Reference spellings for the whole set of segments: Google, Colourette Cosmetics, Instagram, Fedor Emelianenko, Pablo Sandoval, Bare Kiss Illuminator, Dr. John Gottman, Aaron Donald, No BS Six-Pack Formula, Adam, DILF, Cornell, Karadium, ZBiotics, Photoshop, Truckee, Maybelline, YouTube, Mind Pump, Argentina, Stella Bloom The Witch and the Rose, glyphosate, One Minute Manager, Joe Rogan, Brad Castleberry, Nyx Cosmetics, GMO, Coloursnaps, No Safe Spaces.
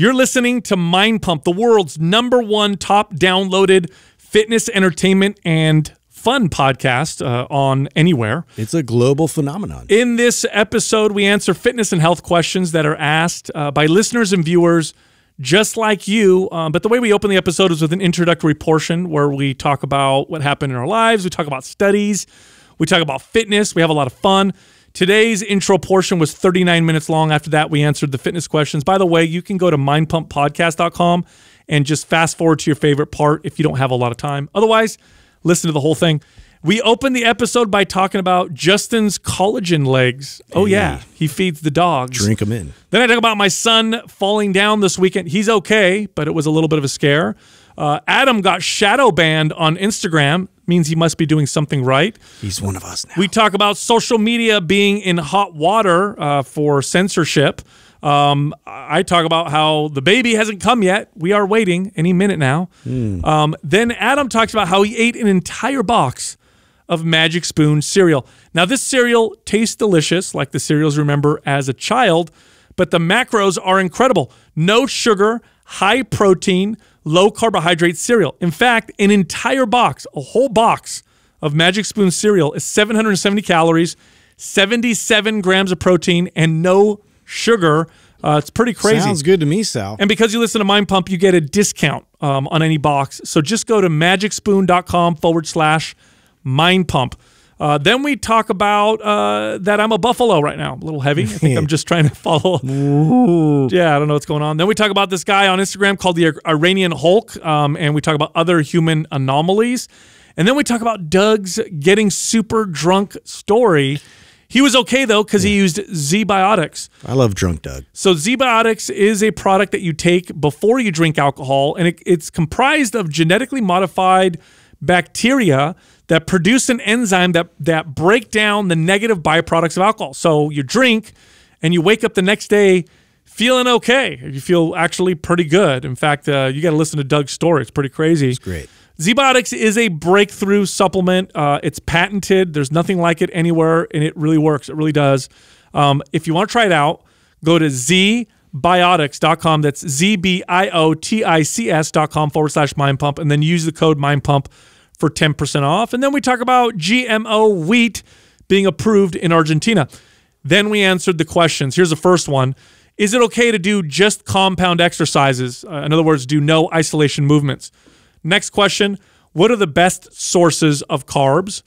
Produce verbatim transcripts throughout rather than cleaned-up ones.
You're listening to Mind Pump, the world's number one top downloaded fitness, entertainment, and fun podcast uh, on anywhere. It's a global phenomenon. In this episode, we answer fitness and health questions that are asked uh, by listeners and viewers just like you. Um, but the way we open the episode is with an introductory portion where we talk about what happened in our lives. We talk about studies. We talk about fitness. We have a lot of fun. Today's intro portion was thirty-nine minutes long. After that, we answered the fitness questions. By the way, you can go to mind pump podcast dot com and just fast forward to your favorite part if you don't have a lot of time. Otherwise, listen to the whole thing. We opened the episode by talking about Justin's collagen legs. Oh, yeah. He feeds the dogs. Drink them in. Then I talk about my son falling down this weekend. He's okay, but it was a little bit of a scare. Uh, Adam got shadow banned on Instagram. Means he must be doing something right. He's one of us now. We talk about social media being in hot water uh, for censorship. Um, I talk about how the baby hasn't come yet. We are waiting any minute now. Mm. Um, then Adam talks about how he ate an entire box of Magic Spoon cereal. Now, this cereal tastes delicious, like the cereals you remember as a child, but the macros are incredible. No sugar, high protein, low carbohydrate cereal. In fact, an entire box, a whole box of Magic Spoon cereal is seven hundred seventy calories, seventy-seven grams of protein, and no sugar. Uh, it's pretty crazy. Sounds good to me, Sal. And because you listen to Mind Pump, you get a discount um, on any box. So just go to magic spoon dot com forward slash Mind Pump. Uh, then we talk about uh, that I'm a buffalo right now. A little heavy. I think I'm just trying to follow. Ooh. Yeah, I don't know what's going on. Then we talk about this guy on Instagram called the Iranian Hulk, um, and we talk about other human anomalies. And then we talk about Doug's getting super drunk story. He was okay, though, because yeah. he used ZBiotics. I love drunk Doug. So ZBiotics is a product that you take before you drink alcohol, and it, it's comprised of genetically modified bacteria that produce an enzyme that that break down the negative byproducts of alcohol. So you drink and you wake up the next day feeling okay. You feel actually pretty good. In fact, uh, you got to listen to Doug's story. It's pretty crazy. It's great. ZBiotics is a breakthrough supplement. Uh, it's patented. There's nothing like it anywhere, and it really works. It really does. Um, if you want to try it out, go to z biotics dot com. That's Z B I O T I C S dot com forward slash Mind Pump, and then use the code Mind Pump for ten percent off. And then we talk about G M O wheat being approved in Argentina. Then we answered the questions. Here's the first one. Is it okay to do just compound exercises? Uh, in other words, do no isolation movements. Next question, what are the best sources of carbs?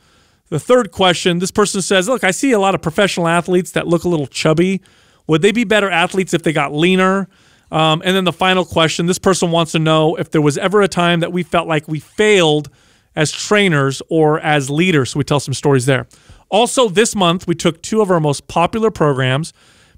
The third question, this person says, look, I see a lot of professional athletes that look a little chubby. Would they be better athletes if they got leaner? Um, and then the final question, this person wants to know if there was ever a time that we felt like we failed as trainers or as leaders. So we tell some stories there. Also, this month, we took two of our most popular programs,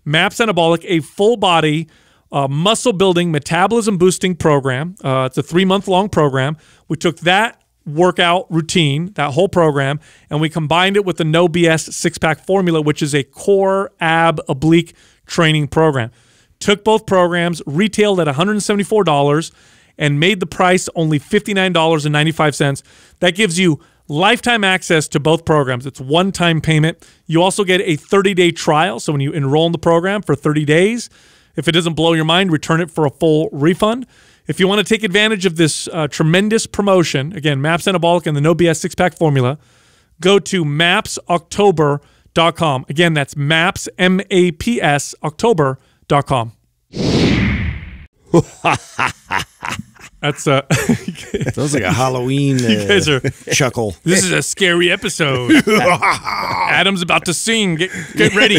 MAPS Anabolic, a full-body, uh, muscle-building, metabolism-boosting program. Uh, it's a three-month-long program. We took that workout routine, that whole program, and we combined it with the No B S Six-Pack Formula, which is a core, ab, oblique training program. Took both programs, retailed at one hundred seventy-four dollars, and made the price only fifty-nine ninety-five. That gives you lifetime access to both programs. It's one-time payment. You also get a thirty-day trial, so when you enroll in the program for thirty days, if it doesn't blow your mind, return it for a full refund. If you want to take advantage of this uh, tremendous promotion, again, MAPS Anabolic and the No B S Six-Pack Formula, go to maps october dot com. Again, that's MAPS, M A P S, october dot com. That's uh, sounds like a Halloween uh, you guys are, chuckle. This is a scary episode. Adam's about to sing. Get, get ready.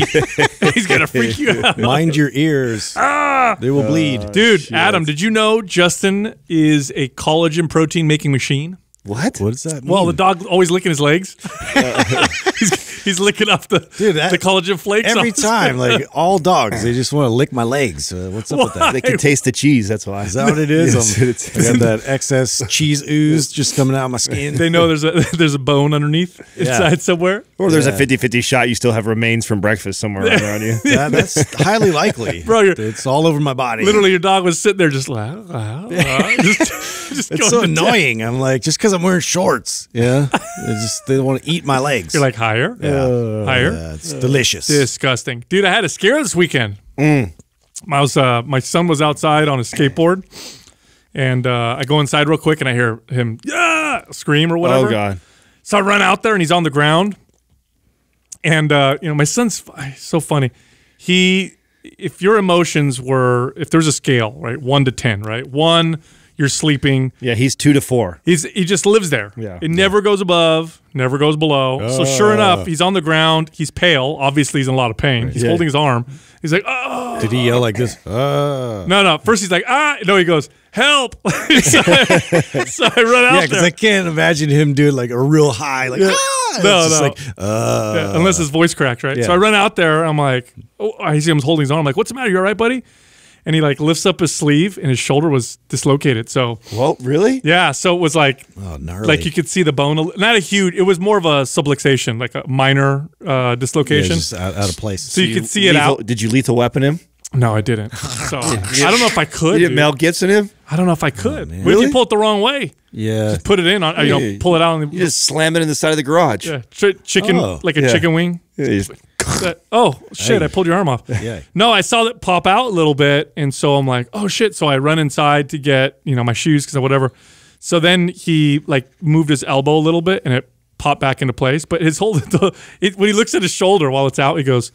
He's going to freak you out. Mind your ears. Ah! They will bleed. Uh, Dude, shit. Adam, did you know Justin is a collagen protein making machine? What? What does that mean? Well, the dog always licking his legs. Uh, he's, he's licking off the, Dude, that, the collagen flakes. Every time, like all dogs, they just want to lick my legs. Uh, what's up why? With that? They can taste the cheese, that's why. Is that what it is? Yes, it's, I got that excess cheese ooze just coming out of my skin. They know there's a there's a bone underneath yeah. inside somewhere. Or there's yeah. a fifty fifty shot you still have remains from breakfast somewhere around you. That, that's highly likely. Bro, it's all over my body. Literally, your dog was sitting there just like, oh, oh, oh. Just, just it's so annoying. Death. I'm like, just because I'm wearing shorts. Yeah. They just they want to eat my legs. You're like, higher? Yeah. Uh, higher? Yeah, it's uh, delicious. Disgusting. Dude, I had a scare this weekend. Mm. I was, uh, my son was outside on a skateboard, and uh, I go inside real quick, and I hear him yeah scream or whatever. Oh God! So I run out there, and he's on the ground. And uh, you know, my son's so funny. He, if your emotions were, if there's a scale, right, one to ten, right, one, you're sleeping. Yeah, he's two to four. He's he just lives there. Yeah, it never yeah. goes above, never goes below. Oh. So sure enough, he's on the ground. He's pale. Obviously, he's in a lot of pain. He's yeah. holding his arm. He's like, oh. Did he yell like this? Oh. No, no. First he's like, ah. No, he goes, help. so, I, so I run out yeah, there. Yeah, because I can't imagine him doing like a real high, like yeah. ah. No, it's no. Like, uh. yeah, unless his voice cracks, right? Yeah. So I run out there. I'm like, oh, I see him holding his arm. I'm like, what's the matter? You all right, buddy? And he like lifts up his sleeve, and his shoulder was dislocated. So, well, really? Yeah. So it was like, oh, gnarly. Like you could see the bone. Not a huge. It was more of a subluxation, like a minor uh, dislocation, yeah, just out, out of place. So, so you, you could see lethal, it out. Did you lethal weapon him? No, I didn't. So I don't know if I could. You did Mel Gibson him? I don't know if I could. Oh, really? If you pull it the wrong way, yeah, just put it in. On, you yeah. know, pull it out. And you just slam it in the side of the garage. Yeah, Ch chicken oh, like a yeah. chicken wing. Yeah, That, oh shit! Hey. I pulled your arm off. Yeah. No, I saw it pop out a little bit, and so I'm like, "Oh shit!" So I run inside to get you know my shoes because whatever. So then he like moved his elbow a little bit, and it popped back into place. But his whole it, when he looks at his shoulder while it's out, he goes,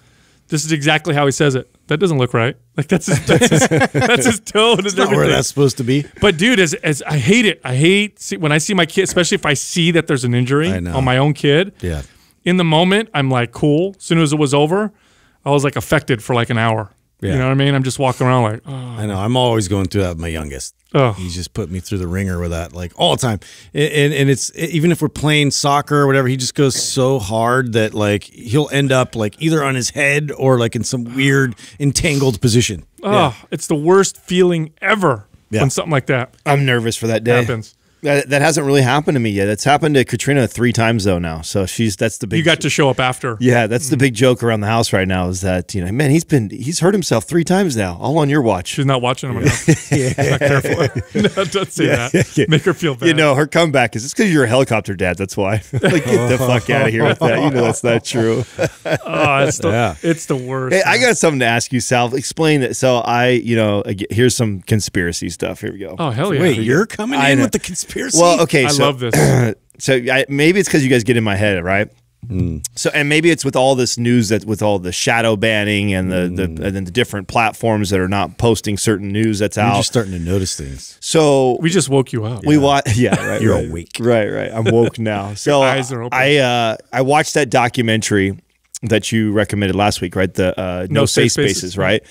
"This is exactly how he says it. That doesn't look right. Like that's his, that's his, that's his tone. It's not where that's supposed to be." But dude, as as I hate it. I hate see, when I see my kid, especially if I see that there's an injury on my own kid. Yeah. In the moment, I'm like, cool. As soon as it was over, I was like affected for like an hour. Yeah. You know what I mean? I'm just walking around like, oh. I know. I'm always going through that with my youngest. Oh. He just put me through the ringer with that like all the time. And, and, and it's even if we're playing soccer or whatever, he just goes so hard that like he'll end up like either on his head or like in some weird entangled position. Oh, yeah. It's the worst feeling ever yeah. when something like that. I'm nervous for that day. Happens. That, that hasn't really happened to me yet. It's happened to Katrina three times though now. So she's that's the big. You got to show up after. Yeah, that's mm-hmm. the big joke around the house right now is that you know, man, he's been he's hurt himself three times now, all on your watch. She's not watching him. Yeah. yeah. She's not careful. No, don't say yeah. that. Yeah. Make her feel bad. You know, her comeback is it's because you're a helicopter dad. That's why. Like, get the fuck out of here with that. You know that's not true. Oh, it's the yeah. it's the worst. Hey, I got something to ask you, Sal. Explain that. So I, you know, here's some conspiracy stuff. Here we go. Oh hell yeah! Wait, you're coming in with the conspiracy. Well, okay, I so, love this. So I, maybe it's because you guys get in my head, right? Mm. So and maybe it's with all this news that with all the shadow banning and the, mm. the and then the different platforms that are not posting certain news that's You're out. You're just starting to notice things. So we just woke you up. We yeah. watch. Yeah, right. You're right, awake. Right, right. I'm woke now. So Your eyes are open. I uh, I watched that documentary that you recommended last week, right? The uh, No, no Safe Spaces, Spaces, right?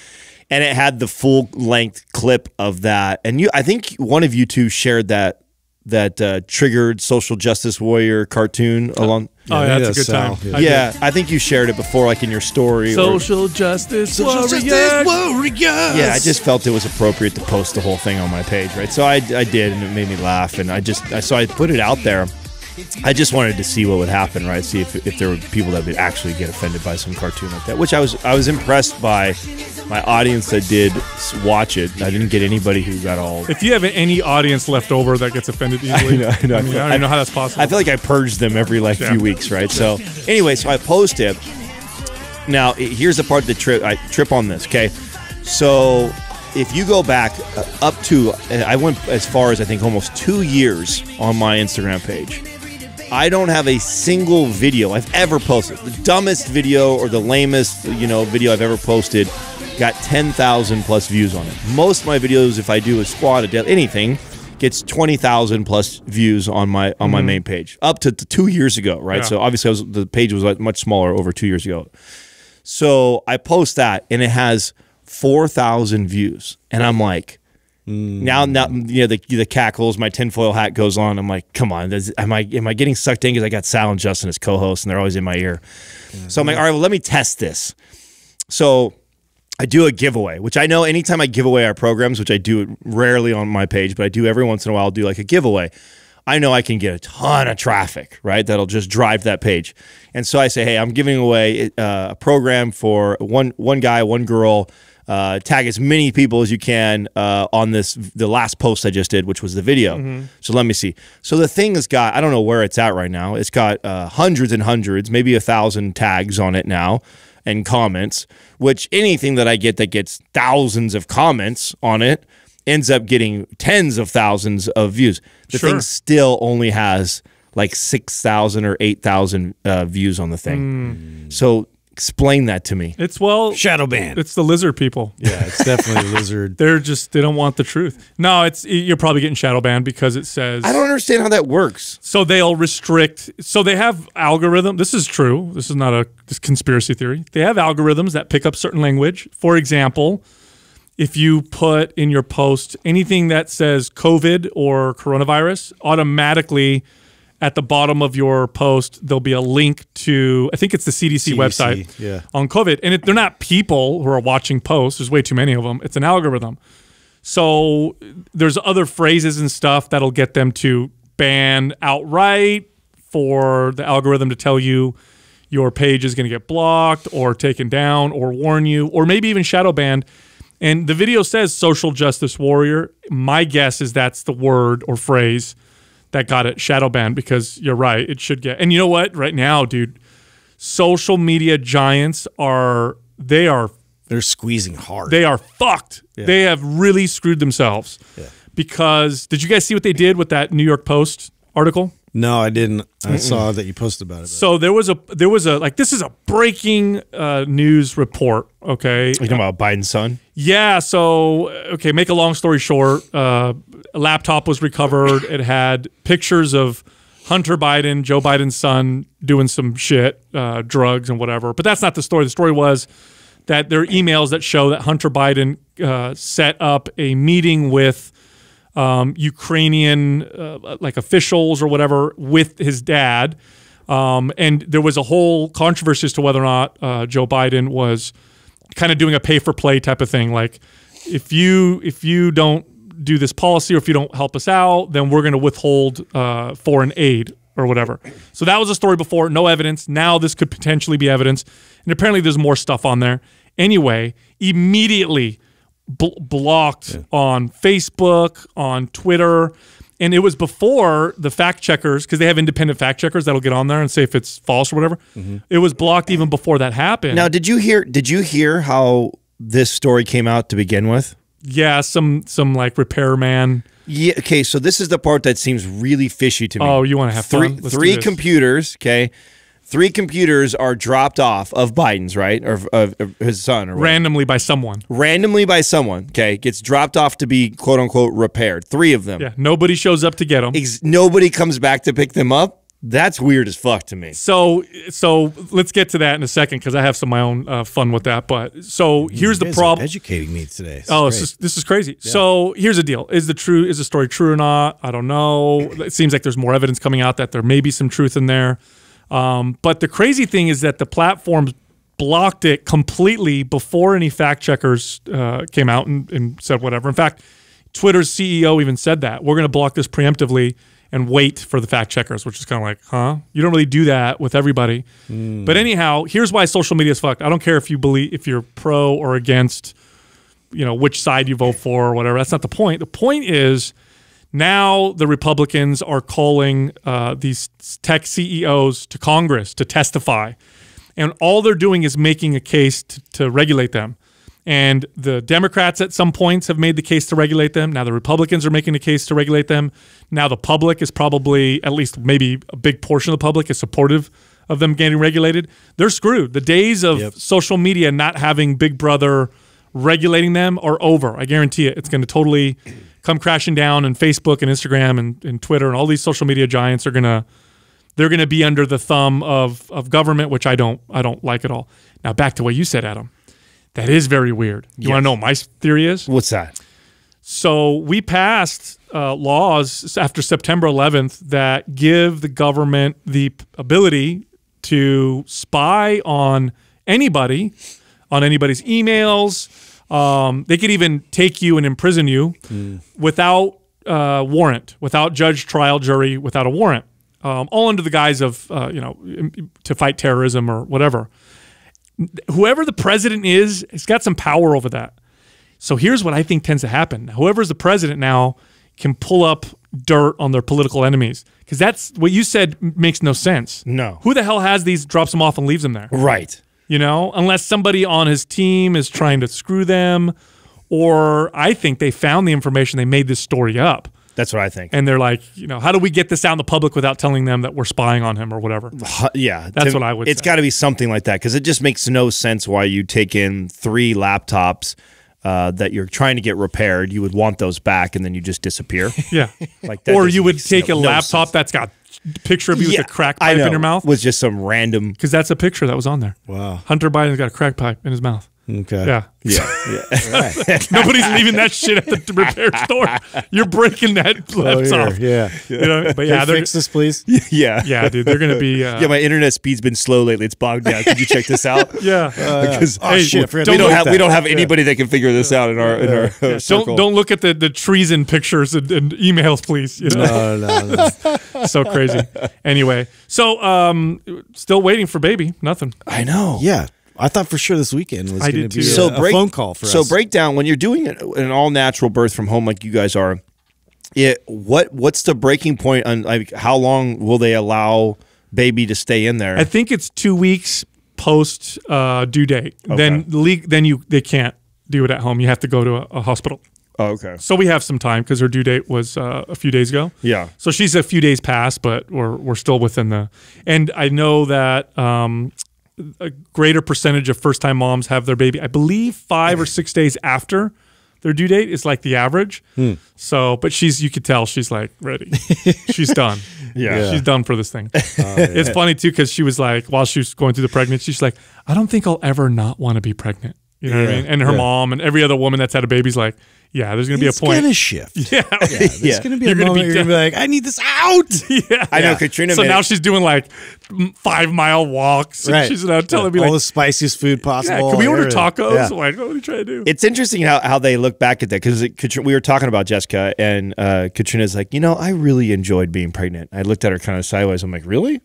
And it had the full length clip of that, and you I think one of you two shared that. That uh, triggered social justice warrior cartoon oh. along. Oh, yeah, yeah that's a good time. Yeah. yeah, I think you shared it before, like in your story. Social or, justice social warriors. Justice warriors. Yeah, I just felt it was appropriate to post the whole thing on my page, right? So I, I did, and it made me laugh, and I just, I, so I put it out there. I just wanted to see what would happen, right? See if, if there were people that would actually get offended by some cartoon like that, which I was I was impressed by my audience that did watch it. I didn't get anybody who got all... If you have any audience left over that gets offended easily, I, know, I, know, I, mean, I, feel, I don't I, know how that's possible. I feel like I purge them every like yeah. few weeks, right? So anyway, so I post it. Now, here's the part that trip, I trip on this, okay? So if you go back up to... I went as far as, I think, almost two years on my Instagram page. I don't have a single video I've ever posted. The dumbest video or the lamest, you know, video I've ever posted got ten thousand plus views on it. Most of my videos, if I do a squat, a dead, anything, gets twenty thousand plus views on my on my mm-hmm. main page. Up to two years ago, right? Yeah. So obviously I was, the page was like much smaller over two years ago. So I post that and it has four thousand views, and I'm like. Now, now, you know, the, the cackles, my tinfoil hat goes on. I'm like, come on, this, am I am I getting sucked in? Because I got Sal and Justin as co-hosts, and they're always in my ear. Mm-hmm. So I'm like, all right, well, let me test this. So I do a giveaway, which I know anytime I give away our programs, which I do rarely on my page, but I do every once in a while, I'll do like a giveaway. I know I can get a ton of traffic, right? That'll just drive that page. And so I say, hey, I'm giving away uh, a program for one one guy, one girl. Uh, tag as many people as you can uh, on this the last post I just did, which was the video. Mm-hmm. So let me see. So the thing has got, I don't know where it's at right now. It's got uh, hundreds and hundreds, maybe a thousand tags on it now. and comments, which anything that I get that gets thousands of comments on it ends up getting tens of thousands of views. The sure. thing still only has like six thousand or eight thousand uh, views on the thing. Mm. So explain that to me. It's, well, shadow ban. It's the lizard people. Yeah, it's definitely lizard. They're just, they don't want the truth. No, it's, you're probably getting shadow banned because it says. I don't understand how that works. So they'll restrict. So they have algorithm. This is true. This is not a this conspiracy theory. They have algorithms that pick up certain language. For example, if you put in your post anything that says COVID or coronavirus, automatically at the bottom of your post, there'll be a link to, I think it's the C D C, C D C website yeah. on COVID. And it, they're not people who are watching posts. There's way too many of them. It's an algorithm. So there's other phrases and stuff that'll get them to ban outright, for the algorithm to tell you your page is going to get blocked or taken down or warn you, or maybe even shadow banned. And the video says social justice warrior. My guess is that's the word or phrase that got it shadow banned, because you're right, it should get. And you know what? Right now, dude, social media giants are, they are. They're squeezing hard. They are fucked. Yeah. They have really screwed themselves. Yeah. Because, did you guys see what they did with that New York Post article? No, I didn't. I Mm-mm. saw that you posted about it. But. So there was a, there was a, like, this is a breaking uh, news report, okay? Are you talking about Biden's son? Yeah, so, okay, make a long story short, uh, a laptop was recovered. It had pictures of Hunter Biden, Joe Biden's son, doing some shit, uh, drugs and whatever. But that's not the story. The story was that there are emails that show that Hunter Biden uh, set up a meeting with Um, Ukrainian uh, like officials or whatever with his dad. Um, and there was a whole controversy as to whether or not uh, Joe Biden was kind of doing a pay for play type of thing. Like, if you, if you don't do this policy, or if you don't help us out, then we're going to withhold uh, foreign aid or whatever. So that was a story before, no evidence. Now this could potentially be evidence. And apparently there's more stuff on there. Anyway, immediately B blocked yeah. on Facebook, on Twitter. And it was before the fact checkers, because they have independent fact checkers that'll get on there and say if it's false or whatever. Mm-hmm. It was blocked even before that happened. Now, did you hear did you hear how this story came out to begin with? Yeah, some some like repairman. Yeah, okay, so this is the part that seems really fishy to me. Oh, you want to have three fun? Let's three computers, okay? Three computers are dropped off of Biden's, right? Or of, of his son. Or Randomly by someone. Randomly by someone, okay? Gets dropped off to be, quote unquote, repaired. Three of them. Yeah, nobody shows up to get them. Ex nobody comes back to pick them up. That's weird as fuck to me. So so let's get to that in a second, because I have some of my own uh, fun with that. But so here's the problem. Educating me today. This oh, is this, is, this is crazy. Yeah. So here's the deal. Is the true is the story true or not? I don't know. It seems like there's more evidence coming out that there may be some truth in there. Um, but the crazy thing is that the platforms blocked it completely before any fact checkers uh, came out and, and said whatever. In fact, Twitter's C E O even said that. We're going to block this preemptively and wait for the fact checkers, which is kind of like, huh? You don't really do that with everybody. Mm. But anyhow, here's why social media is fucked. I don't care if you believe, if you're pro or against, you know, which side you vote for or whatever. That's not the point. The point is, now the Republicans are calling uh, these tech C E Os to Congress to testify. And all they're doing is making a case to, to regulate them. And the Democrats at some points have made the case to regulate them. Now the Republicans are making the case to regulate them. Now the public is probably, at least maybe a big portion of the public is supportive of them getting regulated. They're screwed. The days of yep. social media not having Big Brother regulating them are over. I guarantee it. It's going to totally come crashing down, and Facebook and Instagram and, and Twitter and all these social media giants are gonna they're gonna be under the thumb of of government, which I don't I don't like at all. Now back to what you said, Adam. That is very weird. You yes. want to know what my theory is? What's that? So we passed uh, laws after September eleventh that give the government the ability to spy on anybody, on anybody's emails. Um, they could even take you and imprison you mm. without uh, warrant, without judge, trial, jury, without a warrant, um, all under the guise of, uh, you know, to fight terrorism or whatever. Whoever the president is, he's got some power over that. So here's what I think tends to happen. Whoever's the president now can pull up dirt on their political enemies, because that's what you said makes no sense. No. Who the hell has these, drops them off and leaves them there? Right. you know, unless somebody on his team is trying to screw them. Or I think they found the information. They made this story up. That's what I think. And they're like, you know, how do we get this out in the public without telling them that we're spying on him or whatever? Yeah. That's what I would say. It's got to be something like that, because it just makes no sense why you take in three laptops uh, that you're trying to get repaired. You would want those back, and then you just disappear. Yeah. Like that. Or you would take a laptop that's got a picture of you with a crack pipe in your mouth. With just some random. Because that's a picture that was on there. Wow. Hunter Biden's got a crack pipe in his mouth. Okay. Yeah. Yeah. Yeah. Right. Nobody's leaving that shit at the repair store. You're breaking that laptop. Oh, yeah. Yeah. You know, but yeah, hey, fix this, please. Yeah. Yeah, dude. They're gonna be. Uh, yeah, my internet speed's been slow lately. It's bogged down. Could you check this out? Yeah. Uh, because oh, hey, shit, we don't have that. we don't have anybody yeah. that can figure this out in our in yeah. our. Yeah. Uh, don't circle. don't look at the the treason pictures and, and emails, please. You know? No, no, no. So crazy. Anyway, so um, still waiting for baby. Nothing. I know. Yeah. I thought for sure this weekend was going to be so a, break, a phone call for so us. So breakdown, when you're doing an all-natural birth from home like you guys are, it, what what's the breaking point on, like, how long will they allow baby to stay in there? I think it's two weeks post uh, due date. Okay. Then then you they can't do it at home. You have to go to a, a hospital. Oh, okay. So we have some time because her due date was uh, a few days ago. Yeah. So she's a few days past, but we're, we're still within the – and I know that um, – a greater percentage of first-time moms have their baby, I believe, five or six days after their due date is like the average. Hmm. So, but she's, you could tell she's like ready. She's done. Yeah. Yeah. She's done for this thing. Oh, yeah. It's funny too, because she was like, while she was going through the pregnancy, she's like, I don't think I'll ever not want to be pregnant. You know yeah. what I mean? And her yeah. mom and every other woman that's had a baby's like, yeah, there's going to be a point. It's going to shift. Yeah. yeah there's yeah. going to be you're a gonna moment be you're going to be like, I need this out. Yeah. I know. Yeah. Katrina So made now it. she's doing like five mile walks. And right. she's now telling yeah. me like. All the spiciest food possible. Yeah, can we order tacos? Yeah. Like, what are we trying to do? It's interesting how, how they look back at that, because we were talking about Jessica, and uh, Katrina's like, you know, I really enjoyed being pregnant. I looked at her kind of sideways. I'm like, really?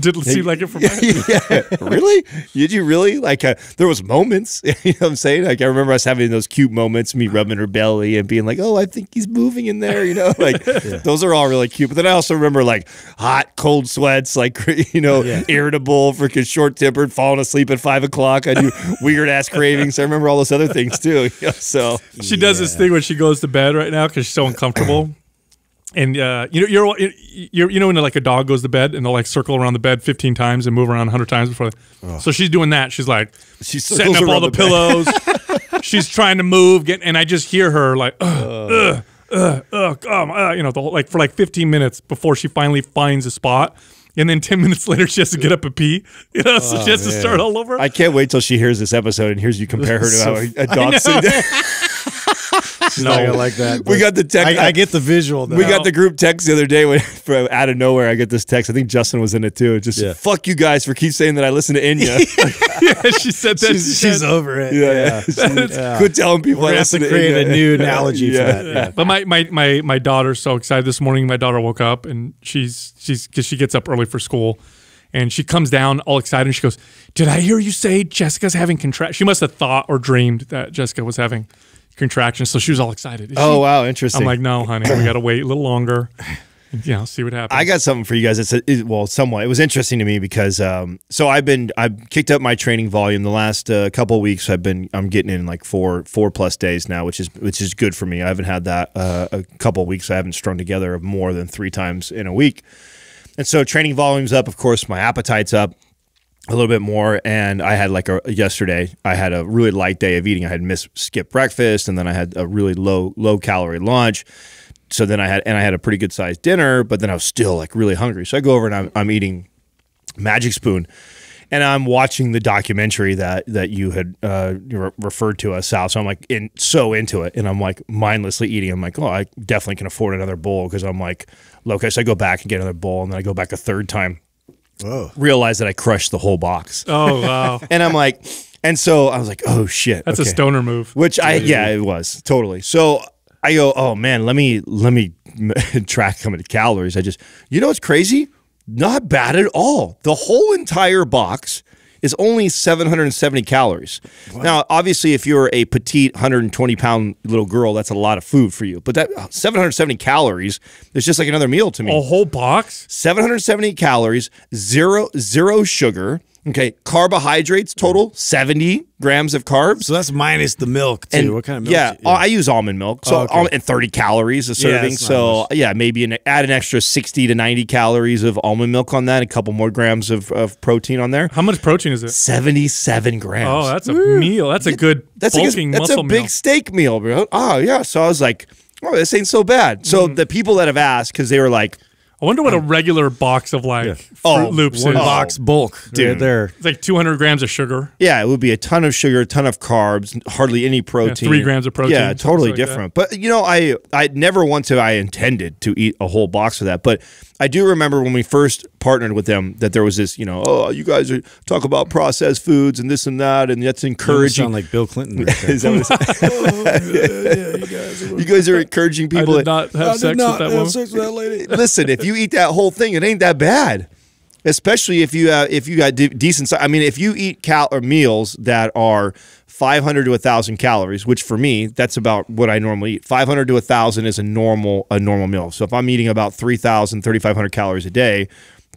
Did it seem like it from yeah, really? Did you really? Like, uh, there was moments, you know what I'm saying? Like, I remember us having those cute moments, me rubbing her belly and being like, oh, I think he's moving in there, you know? Like, yeah. those are all really cute. But then I also remember, like, hot, cold sweats, like, you know, yeah. irritable, freaking short-tempered, falling asleep at five o'clock. I do weird-ass cravings. I remember all those other things, too. You know, so She does yeah. this thing when she goes to bed right now because she's so uncomfortable. And uh, you know, you're, you're you know when like a dog goes to bed and they'll like circle around the bed fifteen times and move around a hundred times before. They... Oh. So she's doing that. She's like she setting up all the, the pillows. She's trying to move, get, and I just hear her like, uh, uh. Uh, uh, um, uh, you know, the whole, like for like fifteen minutes before she finally finds a spot. And then ten minutes later, she has to get up and pee. You know, so oh, she has man. to start all over. I can't wait till she hears this episode and hears you compare her to so, a, a dog sitting there. She's no, not gonna like that. We got the text. I, I get the visual. Though. We got the group text the other day when, from out of nowhere. I get this text. I think Justin was in it too. Just yeah. fuck you guys for keep saying that I listen to Inya. Yeah, she said that. She's, she said, she's over it. Yeah, yeah. yeah. yeah. Quit telling people. We're I have to create Inya. a new analogy yeah. for that. Yeah. Yeah. But my my my my daughter's so excited this morning. My daughter woke up and she's she's because she gets up early for school. And she comes down all excited and she goes, did I hear you say Jessica's having contractions? She must have thought or dreamed that Jessica was having contractions. So she was all excited. Is oh, she? Wow. Interesting. I'm like, no, honey, we got to wait a little longer. You know, see what happens. I got something for you guys. It's a, it, well, somewhat. It was interesting to me because um, so I've been I've kicked up my training volume the last uh, couple of weeks. I've been I'm getting in like four four plus days now, which is which is good for me. I haven't had that uh, a couple of weeks. I haven't strung together of more than three times in a week. And so training volume's up, of course, my appetite's up a little bit more. And I had like a yesterday, I had a really light day of eating. I had missed skip breakfast, and then I had a really low, low calorie lunch. So then I had and I had a pretty good sized dinner, but then I was still like really hungry. So I go over and I'm I'm eating Magic Spoon. And I'm watching the documentary that that you had uh, re referred to us, Sal. So I'm like in, so into it, and I'm like mindlessly eating. I'm like, oh, I definitely can afford another bowl because I'm like, okay. So I go back and get another bowl, and then I go back a third time. Oh. Realize that I crushed the whole box. Oh wow! And I'm like, and so I was like, oh shit, that's okay. a stoner move. Which I yeah, it was totally. So I go, oh man, let me let me track how many calories I just. You know what's crazy? Not bad at all. The whole entire box is only seven hundred seventy calories. Wow. Now, obviously, if you're a petite one hundred twenty pound little girl, that's a lot of food for you. But that seven hundred seventy calories is just like another meal to me. A whole box? seven hundred seventy calories, zero, zero sugar. Okay, carbohydrates total, seventy grams of carbs. So that's minus the milk, too. And what kind of milk? Yeah, you, yeah, I use almond milk. So, oh, okay. almond, and thirty calories a serving. Yeah, so, much. yeah, maybe an, add an extra sixty to ninety calories of almond milk on that, a couple more grams of, of protein on there. How much protein is it? seventy-seven grams. Oh, that's a Woo. meal. That's a good that's bulking like a, that's muscle a big meal. steak meal, bro. Oh, yeah. So I was like, oh, this ain't so bad. So mm. the people that have asked, because they were like, I wonder what a regular box of like yeah. Fruit oh, Loops one is. box bulk, dude. Right there, it's like two hundred grams of sugar. Yeah, it would be a ton of sugar, a ton of carbs, hardly any protein. Yeah, three grams of protein. Yeah, totally different. Like but you know, I I never once have I intended to eat a whole box of that. But I do remember when we first partnered with them that there was this, you know, oh, you guys are, talk about processed foods and this and that, and that's encouraging. You sound like Bill Clinton. Right there. Is that what it is? You guys are encouraging people. I did not have, sex, did not with that have sex with that lady. Listen, if you eat that whole thing, it ain't that bad. Especially if you uh, if you got de decent. I mean, if you eat cal or meals that are five hundred to a thousand calories, which for me, that's about what I normally eat. five hundred to a thousand is a normal a normal meal. So if I'm eating about three thousand, thirty-five hundred calories a day,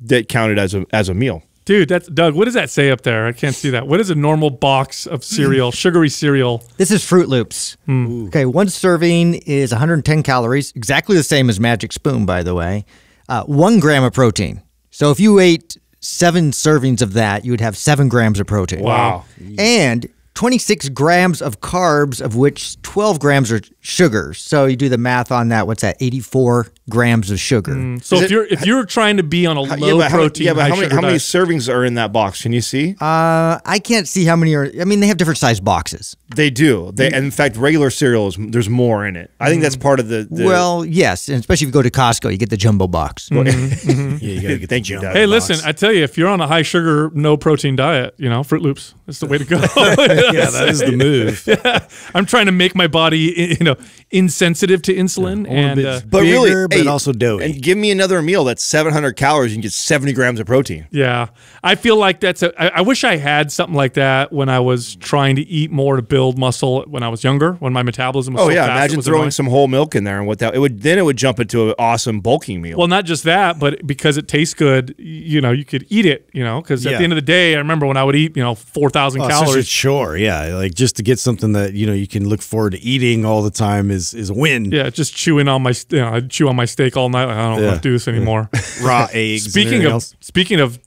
that counted as a as a meal. Dude, that's Doug. What does that say up there? I can't see that. What is a normal box of cereal, sugary cereal? This is Fruit Loops. Mm. Okay, one serving is one hundred ten calories, exactly the same as Magic Spoon, by the way. Uh, one gram of protein. So if you ate seven servings of that, you would have seven grams of protein. Wow. And twenty-six grams of carbs, of which twelve grams are sugar. So you do the math on that. What's that? eighty-four grams of sugar. Mm. So Is if it, you're if you're trying to be on a how, low yeah, protein, how, yeah, but how many, how many servings are in that box? Can you see? Uh, I can't see how many are. I mean, they have different size boxes. They do. They, in fact, regular cereals, there's more in it. I think mm. that's part of the, the. Well, yes, and especially if you go to Costco, you get the jumbo box. Mm-hmm. mm-hmm. Yeah, you gotta get Thank the jumbo. Hey, box. Listen, I tell you, if you're on a high sugar, no protein diet, you know, Fruit Loops, that's the way to go. Yeah, that is the move. Yeah. I'm trying to make my body, you know, insensitive to insulin, yeah, and uh, but bigger, really, but hey, also doughy. And give me another meal that's seven hundred calories and get seventy grams of protein. Yeah, I feel like that's a. I, I wish I had something like that when I was trying to eat more to build muscle when I was younger, when my metabolism was. Oh so yeah, fast, imagine throwing annoying. some whole milk in there and what that it would then it would jump into an awesome bulking meal. Well, not just that, but because it tastes good, you know, you could eat it, you know, because yeah. at the end of the day, I remember when I would eat, you know, four thousand oh, calories. Sure, yeah, like just to get something that you know you can look forward to eating all the time is. Is, is a win. Yeah, just chewing on my, you know, I chew on my steak all night. Like, I don't yeah. want to do this anymore. Raw eggs. Speaking of else. speaking of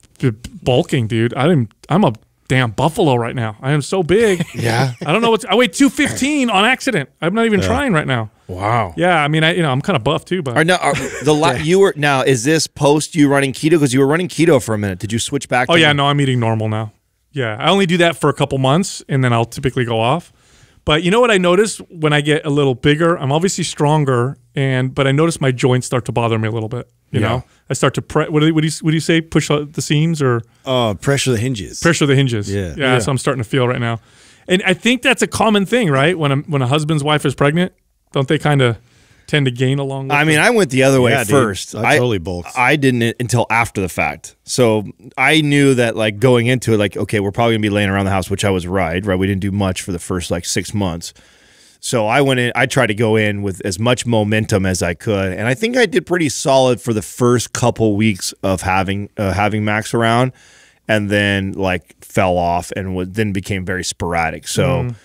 bulking, dude, I'm I'm a damn buffalo right now. I am so big. Yeah, I don't know what's. I weigh two fifteen on accident. I'm not even yeah. trying right now. Wow. Yeah, I mean, I you know I'm kind of buff too, but. Are now, are the lot you were now is this post you running keto because you were running keto for a minute? Did you switch back? Oh to yeah, no, I'm eating normal now. Yeah, I only do that for a couple months and then I'll typically go off. But you know what I notice when I get a little bigger? I'm obviously stronger, and but I notice my joints start to bother me a little bit. You yeah. know, I start to pre what do you what do you, what do you say? Push the seams or uh, pressure the hinges. Pressure the hinges. Yeah. yeah, yeah. So I'm starting to feel right now, and I think that's a common thing, right? When a, when a husband's wife is pregnant, don't they kind of tend to gain along with I mean, them? I went the other way yeah, first. Dude, I totally bulked. I didn't until after the fact. So I knew that like going into it, like, okay, we're probably going to be laying around the house, which I was right, right? We didn't do much for the first like six months. So I went in, I tried to go in with as much momentum as I could. And I think I did pretty solid for the first couple weeks of having, uh, having Max around and then like fell off and was, then became very sporadic. So mm.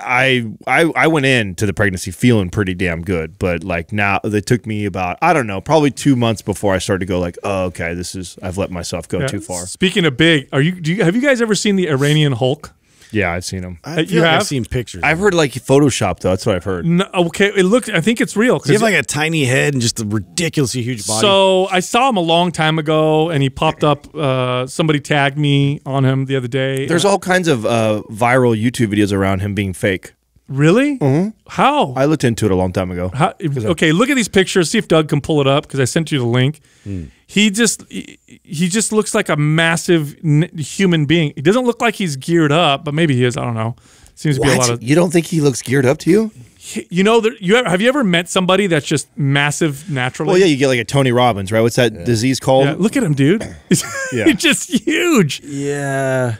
I, I I went into the pregnancy feeling pretty damn good, but like now they took me about, I don't know, probably two months before I started to go like, oh, okay, this is, I've let myself go yeah. too far. Speaking of big, are you, do you, have you guys ever seen the Iranian Hulk? Yeah, I've seen him. I you like have? I've seen pictures. I've heard like Photoshop though. That's what I've heard. No, okay, it looked. I think it's real. You have like a tiny head and just a ridiculously huge body. So I saw him a long time ago, and he popped up. Uh, somebody tagged me on him the other day. There's all kinds of uh, viral YouTube videos around him being fake. Really? Mm-hmm. How? I looked into it a long time ago. How, okay, I, look at these pictures. See if Doug can pull it up because I sent you the link. Mm. He just he just looks like a massive human being. He doesn't look like he's geared up, but maybe he is. I don't know. Seems what? to be a lot of. You don't think he looks geared up to you? He, you know, there, you have, have you ever met somebody that's just massive naturally? Well, yeah, you get like a Tony Robbins, right? What's that yeah. disease called? Yeah, look at him, dude. He's yeah. just huge. Yeah.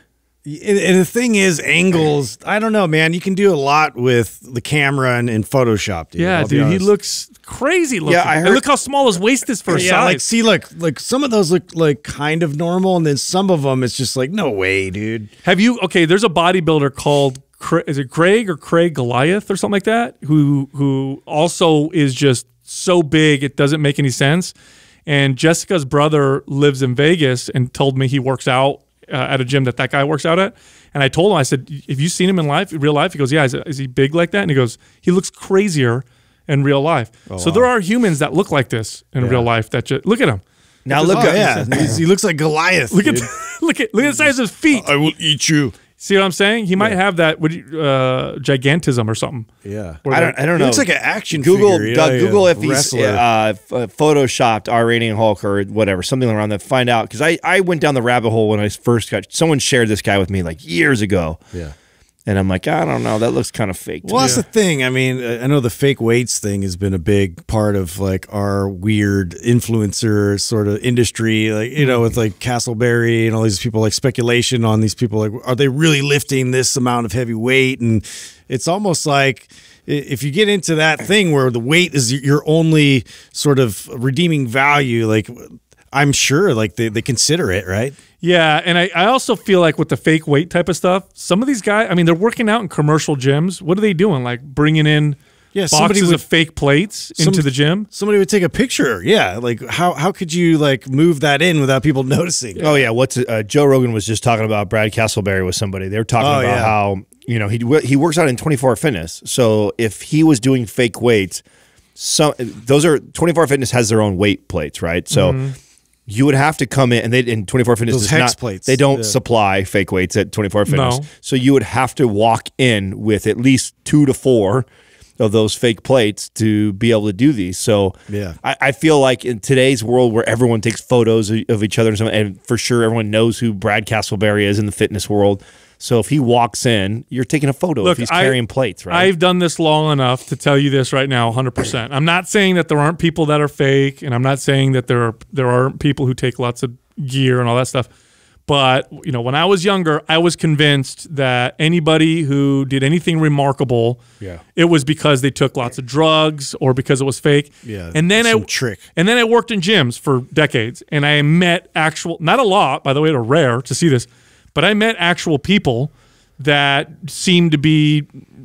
And the thing is, angles, I don't know, man. You can do a lot with the camera and, and Photoshop. Dude. Yeah, I'll dude, he looks crazy looking. Yeah, I heard, and look how small his waist is for yeah, size. Like, see, look, like some of those look like kind of normal, and then some of them, it's just like, no way, dude. Have you, okay, there's a bodybuilder called, is it Greg or Craig Goliath or something like that, who who also is just so big it doesn't make any sense. And Jessica's brother lives in Vegas and told me he works out Uh, at a gym that that guy works out at, and I told him, I said, "Have you seen him in life, real life?" He goes, "Yeah." I said, "Is he big like that?" And he goes, "He looks crazier in real life." Oh, so wow. There are humans that look like this in yeah. real life. That just, look at him. Now look, oh, yeah, he looks like Goliath. Look dude. at look at look at the size of his feet. I will eat you. See what I'm saying? He might yeah. have that uh, gigantism or something. Yeah, I don't. I don't know. It looks like an action Google figure. Doug, yeah, Google yeah. if he's uh, photoshopped Iranian Hulk or whatever, something around that. Find out, because I I went down the rabbit hole when I first got. Someone shared this guy with me like years ago. Yeah. And I'm like, I don't know. That looks kind of fake. Well, that's yeah. the thing. I mean, I know the fake weights thing has been a big part of like our weird influencer sort of industry. Like, you know, with like Castleberry and all these people, like speculation on these people. Like, are they really lifting this amount of heavy weight? And it's almost like, if you get into that thing where the weight is your only sort of redeeming value, like, I'm sure like they, they consider it, right? Yeah, and I, I also feel like with the fake weight type of stuff, some of these guys, I mean, they're working out in commercial gyms. What are they doing? Like bringing in yeah, boxes would, of fake plates into somebody, the gym? Somebody would take a picture. Yeah, like how how could you like move that in without people noticing? Yeah. Oh yeah, what's uh, Joe Rogan was just talking about Brad Castleberry with somebody. They were talking oh, about yeah. how, you know, he he works out in twenty-four hour Fitness. So if he was doing fake weights, so those are twenty-four hour Fitness has their own weight plates, right? So. Mm-hmm. You would have to come in, and they in twenty-four hour Fitness does not, plates. They don't yeah. supply fake weights at twenty-four hour Fitness. No. So you would have to walk in with at least two to four of those fake plates to be able to do these. So yeah. I, I feel like in today's world where everyone takes photos of each other, and, some, and for sure everyone knows who Brad Castleberry is in the fitness world. So if he walks in, you're taking a photo. Look, if he's carrying I, plates, right? I've done this long enough to tell you this right now, one hundred percent. I'm not saying that there aren't people that are fake, and I'm not saying that there are there aren't people who take lots of gear and all that stuff. But you know, when I was younger, I was convinced that anybody who did anything remarkable, yeah. it was because they took lots of drugs or because it was fake. Yeah, and then some I trick. And then I worked in gyms for decades, and I met actual, not a lot, by the way, they're rare to see this. But I met actual people that seemed to be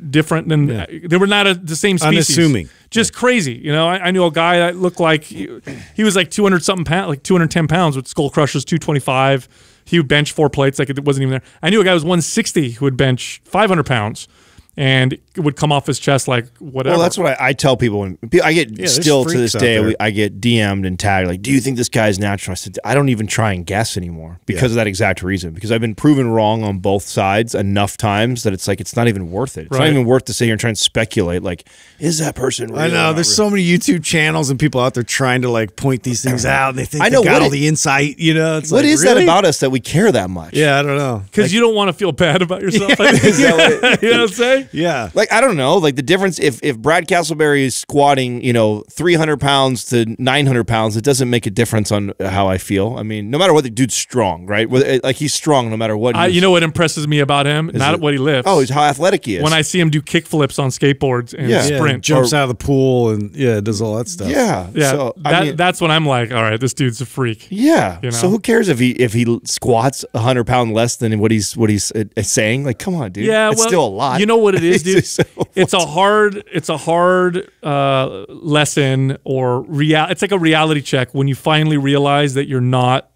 different than yeah. they were not a, the same species. Unassuming, just yeah. crazy. You know, I, I knew a guy that looked like he, he was like two hundred something pound, like two hundred ten pounds with skull crushers, two twenty five. He would bench four plates, like it wasn't even there. I knew a guy who was one sixty who would bench five hundred pounds, and it would come off his chest like whatever. Well, that's what I, I tell people. When I get yeah, still to this day, we, I get D M'd and tagged like, "Do you think this guy's natural?" I said, "I don't even try and guess anymore because yeah. of that exact reason." Because I've been proven wrong on both sides enough times that it's like it's not even worth it. It's right. not even worth to sit here and try and speculate. Like, is that person real? I know there's real? so many YouTube channels and people out there trying to like point these things out. And they think I know, they got all it, the insight. You know, it's what like, is really? that about us that we care that much? Yeah, I don't know. Because like, you don't want to feel bad about yourself. Yeah, I think. Is that what it, you know what I'm saying? Yeah. Like, I don't know. Like, the difference, if, if Brad Castleberry is squatting, you know, three hundred pounds to nine hundred pounds, it doesn't make a difference on how I feel. I mean, no matter what, the dude's strong, right? Like, he's strong no matter what. I, you know what impresses me about him? Is Not it, what he lifts. Oh, is how athletic he is. When I see him do kickflips on skateboards and yeah. sprint. Yeah, and jumps or, out of the pool and, yeah, does all that stuff. Yeah. Yeah. So, that, I mean, that's when I'm like, all right, this dude's a freak. Yeah. You know? So who cares if he if he squats one hundred pounds less than what he's, what he's uh, saying? Like, come on, dude. Yeah, it's well, still a lot. You know what? It is, dude. So it's a hard, it's a hard uh, lesson or real. It's like a reality check when you finally realize that you're not.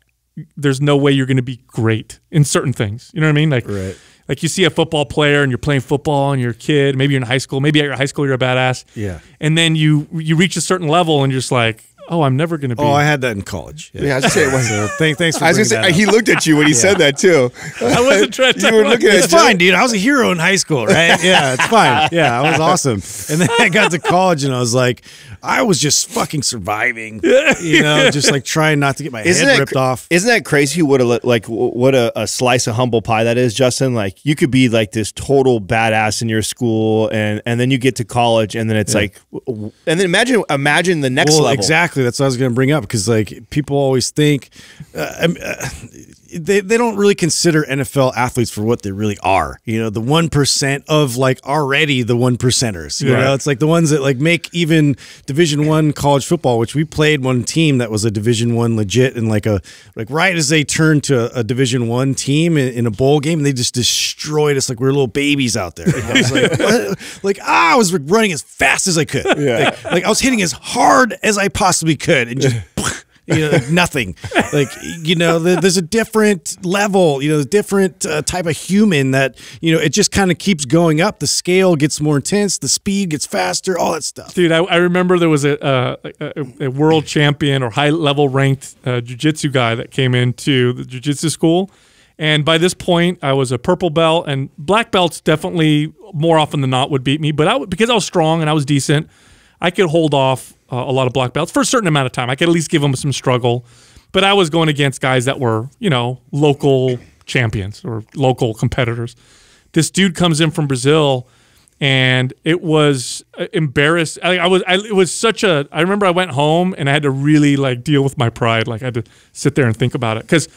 There's no way you're going to be great in certain things. You know what I mean? Like, right. like you see a football player and you're playing football and you're a kid. Maybe you're in high school. Maybe at your high school you're a badass. Yeah. And then you you reach a certain level and you're just like, oh, I'm never going to be. Oh, I had that in college. Yeah, yeah I was going to say, thank, thanks for I was gonna say, that up. He looked at you when he yeah. said that, too. I wasn't trying to talk you were looking at It's you. Fine, dude. I was a hero in high school, right? Yeah, it's fine. Yeah, I was awesome. And then I got to college, and I was like, I was just fucking surviving, you know, just like trying not to get my isn't head ripped off. Isn't that crazy what a, like, what a, a slice of humble pie that is, Justin? Like, you could be like this total badass in your school, and, and then you get to college, and then it's yeah. like, and then imagine, imagine the next well, level. Exactly. That's what I was going to bring up, because like people always think uh, uh, they, they don't really consider N F L athletes for what they really are. You know, the one percent of like already the one percenters, you right. know, it's like the ones that like make even division one college football, which we played one team that was a division one legit. And like a, like right as they turned to a, a division one team in, in a bowl game, they just destroyed us. Like we were little babies out there. I was like, what? Like, ah, I was running as fast as I could. Yeah. Like, like I was hitting as hard as I possibly could and just, you know, like nothing. Like, you know, there's a different level, you know, different uh, type of human that, you know, it just kind of keeps going up. The scale gets more intense. The speed gets faster, all that stuff. Dude, I, I remember there was a, uh, a, a world champion or high level ranked uh, jiu-jitsu guy that came into the jiu-jitsu school. And by this point, I was a purple belt, and black belts definitely more often than not would beat me. But I, because I was strong and I was decent, I could hold off uh, a lot of black belts for a certain amount of time. I could at least give them some struggle. But I was going against guys that were, you know, local champions or local competitors. This dude comes in from Brazil, and it was embarrassed. I, I was, I, it was such a. I remember I went home and I had to really like deal with my pride. Like I had to sit there and think about it because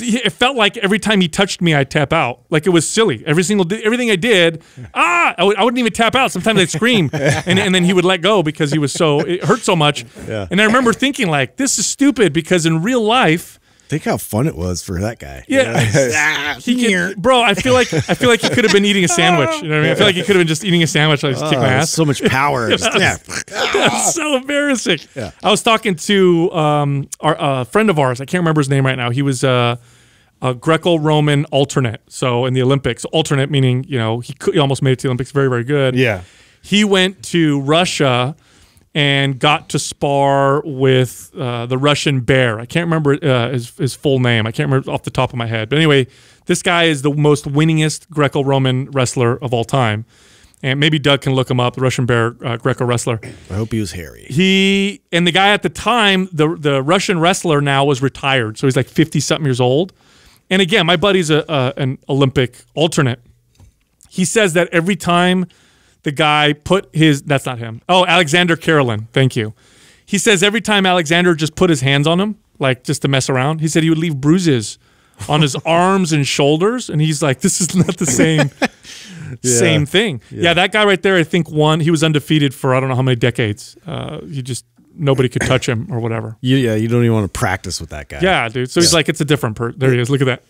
it felt like every time he touched me, I'd tap out. Like it was silly. Every single, everything I did, ah, I, I wouldn't even tap out. Sometimes I'd scream, and, and then he would let go because he was so, it hurt so much. Yeah. And I remember thinking like, this is stupid because in real life, think how fun it was for that guy. Yeah, he could, bro. I feel like I feel like he could have been eating a sandwich. You know what I mean? I feel like he could have been just eating a sandwich. I just oh, kick my ass. So much power. Just, yeah, that's so embarrassing. Yeah. I was talking to um, our uh, friend of ours. I can't remember his name right now. He was uh, a Greco-Roman alternate. So in the Olympics, alternate meaning you know he, could, he almost made it to the Olympics. Very very good. Yeah. He went to Russia and got to spar with uh, the Russian bear. I can't remember uh, his, his full name. I can't remember off the top of my head. But anyway, this guy is the most winningest Greco-Roman wrestler of all time. And maybe Doug can look him up, the Russian bear uh, Greco wrestler. I hope he was hairy. He, and the guy at the time, the, the Russian wrestler now was retired. So he's like fifty-something years old. And again, my buddy's a, a, an Olympic alternate. He says that every time the guy put his, that's not him. Oh, Alexander Karelin. Thank you. He says every time Alexander just put his hands on him, like just to mess around, he said he would leave bruises on his arms and shoulders. And he's like, this is not the same, yeah. same thing. Yeah. yeah, that guy right there, I think won. He was undefeated for I don't know how many decades. Uh, you just, nobody could touch him or whatever. You, yeah, you don't even want to practice with that guy. Yeah, dude. So yeah. he's like, it's a different person. There he is. Look at that.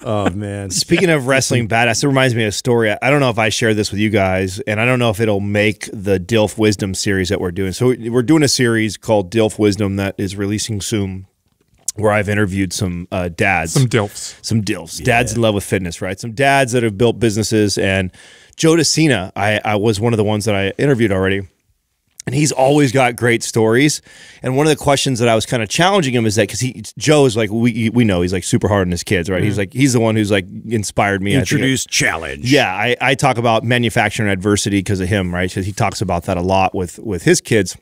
Oh, man. Speaking of wrestling badass, it reminds me of a story. I don't know if I shared this with you guys, and I don't know if it'll make the D I L F Wisdom series that we're doing. So we're doing a series called D I L F Wisdom that is releasing soon where I've interviewed some uh, dads. Some D I L Fs. Some D I L Fs. Yeah. Dads in love with fitness, right? Some dads that have built businesses. And Joe DeSina, I, I was one of the ones that I interviewed already. And he's always got great stories. And one of the questions that I was kind of challenging him is that because he Joe is like we we know he's like super hard on his kids, right? Mm-hmm. He's like he's the one who's like inspired me. Introduce I challenge. Yeah, I, I talk about manufacturing adversity because of him, right? Because he talks about that a lot with with his kids.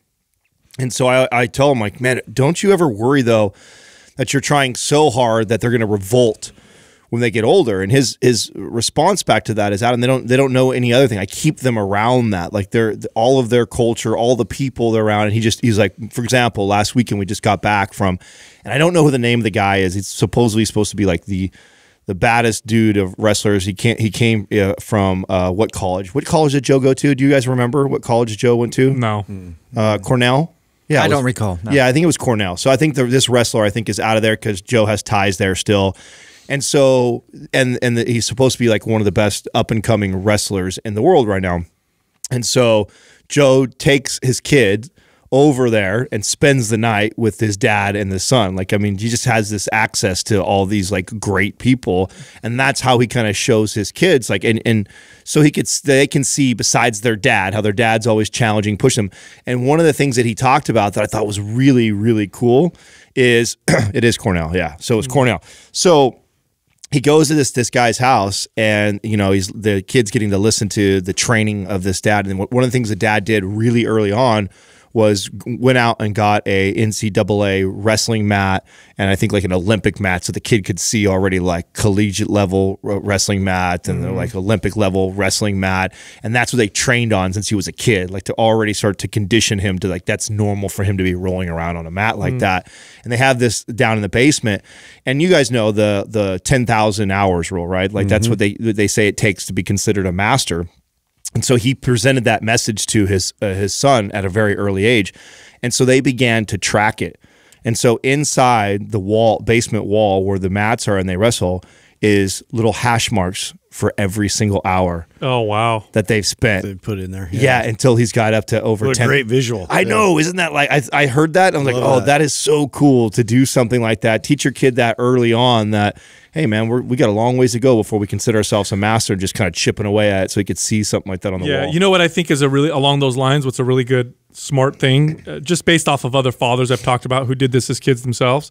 And so I I tell him like, man, don't you ever worry though that you're trying so hard that they're going to revolt when they get older. And his his response back to that is, Adam, they don't they don't know any other thing. I keep them around that, like they're all of their culture, all the people they're around. And he just he's like, for example, last weekend we just got back from, and I don't know who the name of the guy is. It's supposedly supposed to be like the the baddest dude of wrestlers. He can't he came uh, from uh, what college? What college did Joe go to? Do you guys remember what college Joe went to? No, uh, Cornell. Yeah, I was, don't recall. No. Yeah, I think it was Cornell. So I think the, this wrestler I think is out of there because Joe has ties there still. And so, and and the, he's supposed to be like one of the best up and coming wrestlers in the world right now. And so, Joe takes his kid over there and spends the night with his dad and the son. Like, I mean, he just has this access to all these like great people, and that's how he kind of shows his kids. Like, and and so he could they can see besides their dad how their dad's always challenging, pushing them. And one of the things that he talked about that I thought was really really cool is it is Cornell, yeah. So it's mm-hmm. Cornell. So. He goes to this this guy's house, and you know he's the kid's getting to listen to the training of this dad. And one of the things the dad did really early on was went out and got a N C double A wrestling mat, and I think like an Olympic mat, so the kid could see already like collegiate level wrestling mat and mm-hmm. like Olympic level wrestling mat, and that's what they trained on since he was a kid, like to already start to condition him to like that's normal for him to be rolling around on a mat like mm-hmm. that. And they have this down in the basement, and you guys know the the ten thousand hours rule, right? Like mm-hmm. that's what they they say it takes to be considered a master. And so he presented that message to his uh, his son at a very early age, and so they began to track it. And so inside the wall, basement wall where the mats are and they wrestle, is little hash marks for every single hour. Oh wow! That they've spent. They put in there. Yeah. yeah, until he's got up to over what ten. A great visual. I yeah. know, isn't that like I I heard that and I'm like, oh, that. that is so cool to do something like that. Teach your kid that early on that. Hey man, we're, we got a long ways to go before we consider ourselves a master, and just kind of chipping away at it so he could see something like that on the yeah, wall. Yeah, you know what I think is a really along those lines. What's a really good smart thing, uh, just based off of other fathers I've talked about who did this as kids themselves,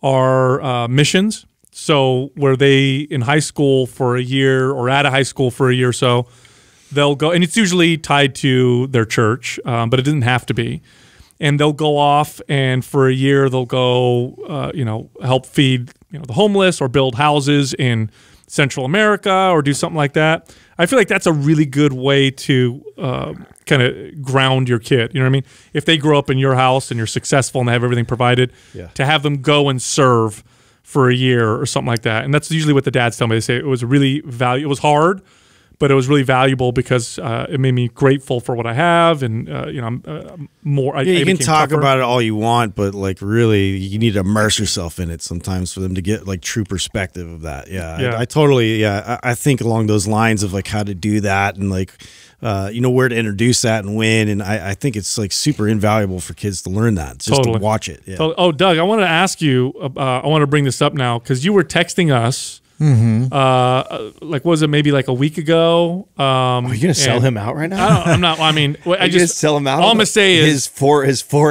are uh, missions. So where they in high school for a year or out of high school for a year or so, they'll go, and it's usually tied to their church, um, but it doesn't have to be. And they'll go off, and for a year they'll go, uh, you know, help feed you know the homeless or build houses in Central America or do something like that. I feel like that's a really good way to uh, kind of ground your kid. You know what I mean? If they grow up in your house and you're successful and they have everything provided, yeah. to have them go and serve for a year or something like that. And that's usually what the dads tell me. They say it was really valuable. It was hard, but it was really valuable because uh, it made me grateful for what I have, and uh, you know, I'm uh, more. I, yeah, you I can talk tougher. about it all you want, but like really, you need to immerse yourself in it sometimes for them to get like true perspective of that. Yeah, yeah. I, I totally. Yeah, I, I think along those lines of like how to do that and like. Uh, you know, where to introduce that and when, and I, I think it's like super invaluable for kids to learn that, just totally. to watch it. Yeah. Totally. Oh, Doug, I wanted to ask you, uh, I want to bring this up now, because you were texting us, mm-hmm. uh, like, what was it, maybe like a week ago? Um, Are you going to sell him out right now? I don't, I'm not, I mean, I just, sell him out. All I'm going to say is, his four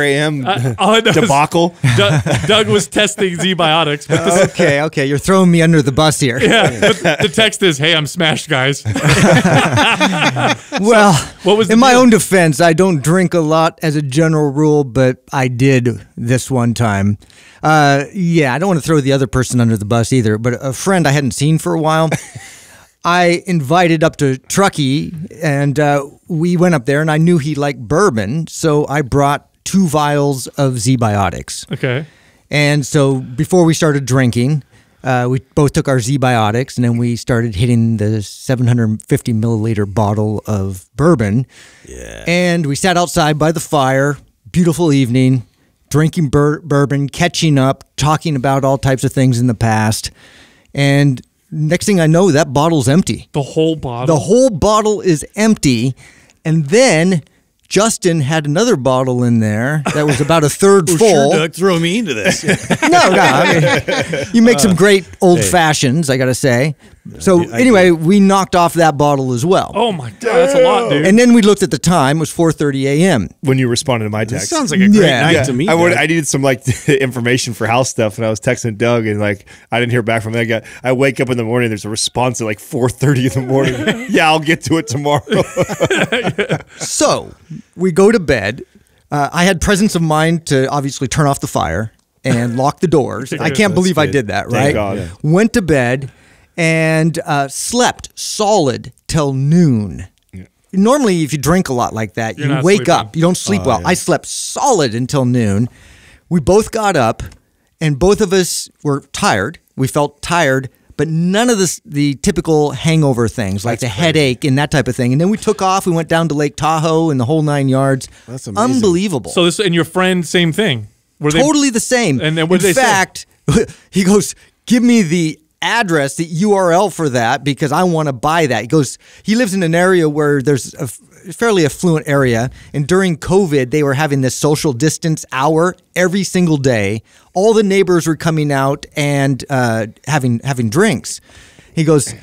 a m Uh, debacle. Doug, Doug was testing ZBiotics. But this, okay, okay, you're throwing me under the bus here. Yeah, but the text is, hey, I'm smashed, guys. Well, what was in my deal? own defense, I don't drink a lot as a general rule, but I did this one time. Uh, yeah, I don't want to throw the other person under the bus either, but a friend I hadn't seen for a while, I invited up to Truckee, and uh, we went up there, and I knew he liked bourbon, so I brought two vials of ZBiotics. Okay. And so before we started drinking, uh, we both took our ZBiotics, and then we started hitting the seven hundred fifty milliliter bottle of bourbon. Yeah. And we sat outside by the fire, beautiful evening, drinking bur bourbon, catching up, talking about all types of things in the past. And next thing I know, that bottle's empty. The whole bottle? The whole bottle is empty. And then Justin had another bottle in there that was about a third oh, full. Sure, Doug, throw me into this. no, no. I mean, you make uh, some great old hey. fashions, I got to say. So I, I, anyway, I, we knocked off that bottle as well. Oh, my God. That's a lot, dude. And then we looked at the time. It was four thirty a m When you responded to my text. That sounds like a great yeah. night yeah. to me. I, would, I needed some like information for house stuff, and I was texting Doug, and like I didn't hear back from that guy. I wake up in the morning, there's a response at like four thirty in the morning. Yeah, I'll get to it tomorrow. So we go to bed. Uh, I had presence of mind to obviously turn off the fire and lock the doors. I can't That's believe good. I did that, right? Thank God. Yeah. Went to bed. And uh, slept solid till noon. Yeah. Normally, if you drink a lot like that, You're you wake sleeping. up. You don't sleep uh, well. Yeah. I slept solid until noon. We both got up, and both of us were tired. We felt tired, but none of this, the typical hangover things, like That's the crazy. headache and that type of thing. And then we took off. We went down to Lake Tahoe and the whole nine yards. That's amazing. Unbelievable. So this and your friend, same thing. Were totally they, the same. And then what did In they fact, say? He goes, give me the address, the U R L for that, because I want to buy that. He goes, he lives in an area where there's a fairly affluent area, and during COVID, they were having this social distance hour every single day. All the neighbors were coming out and uh, having having drinks. He goes,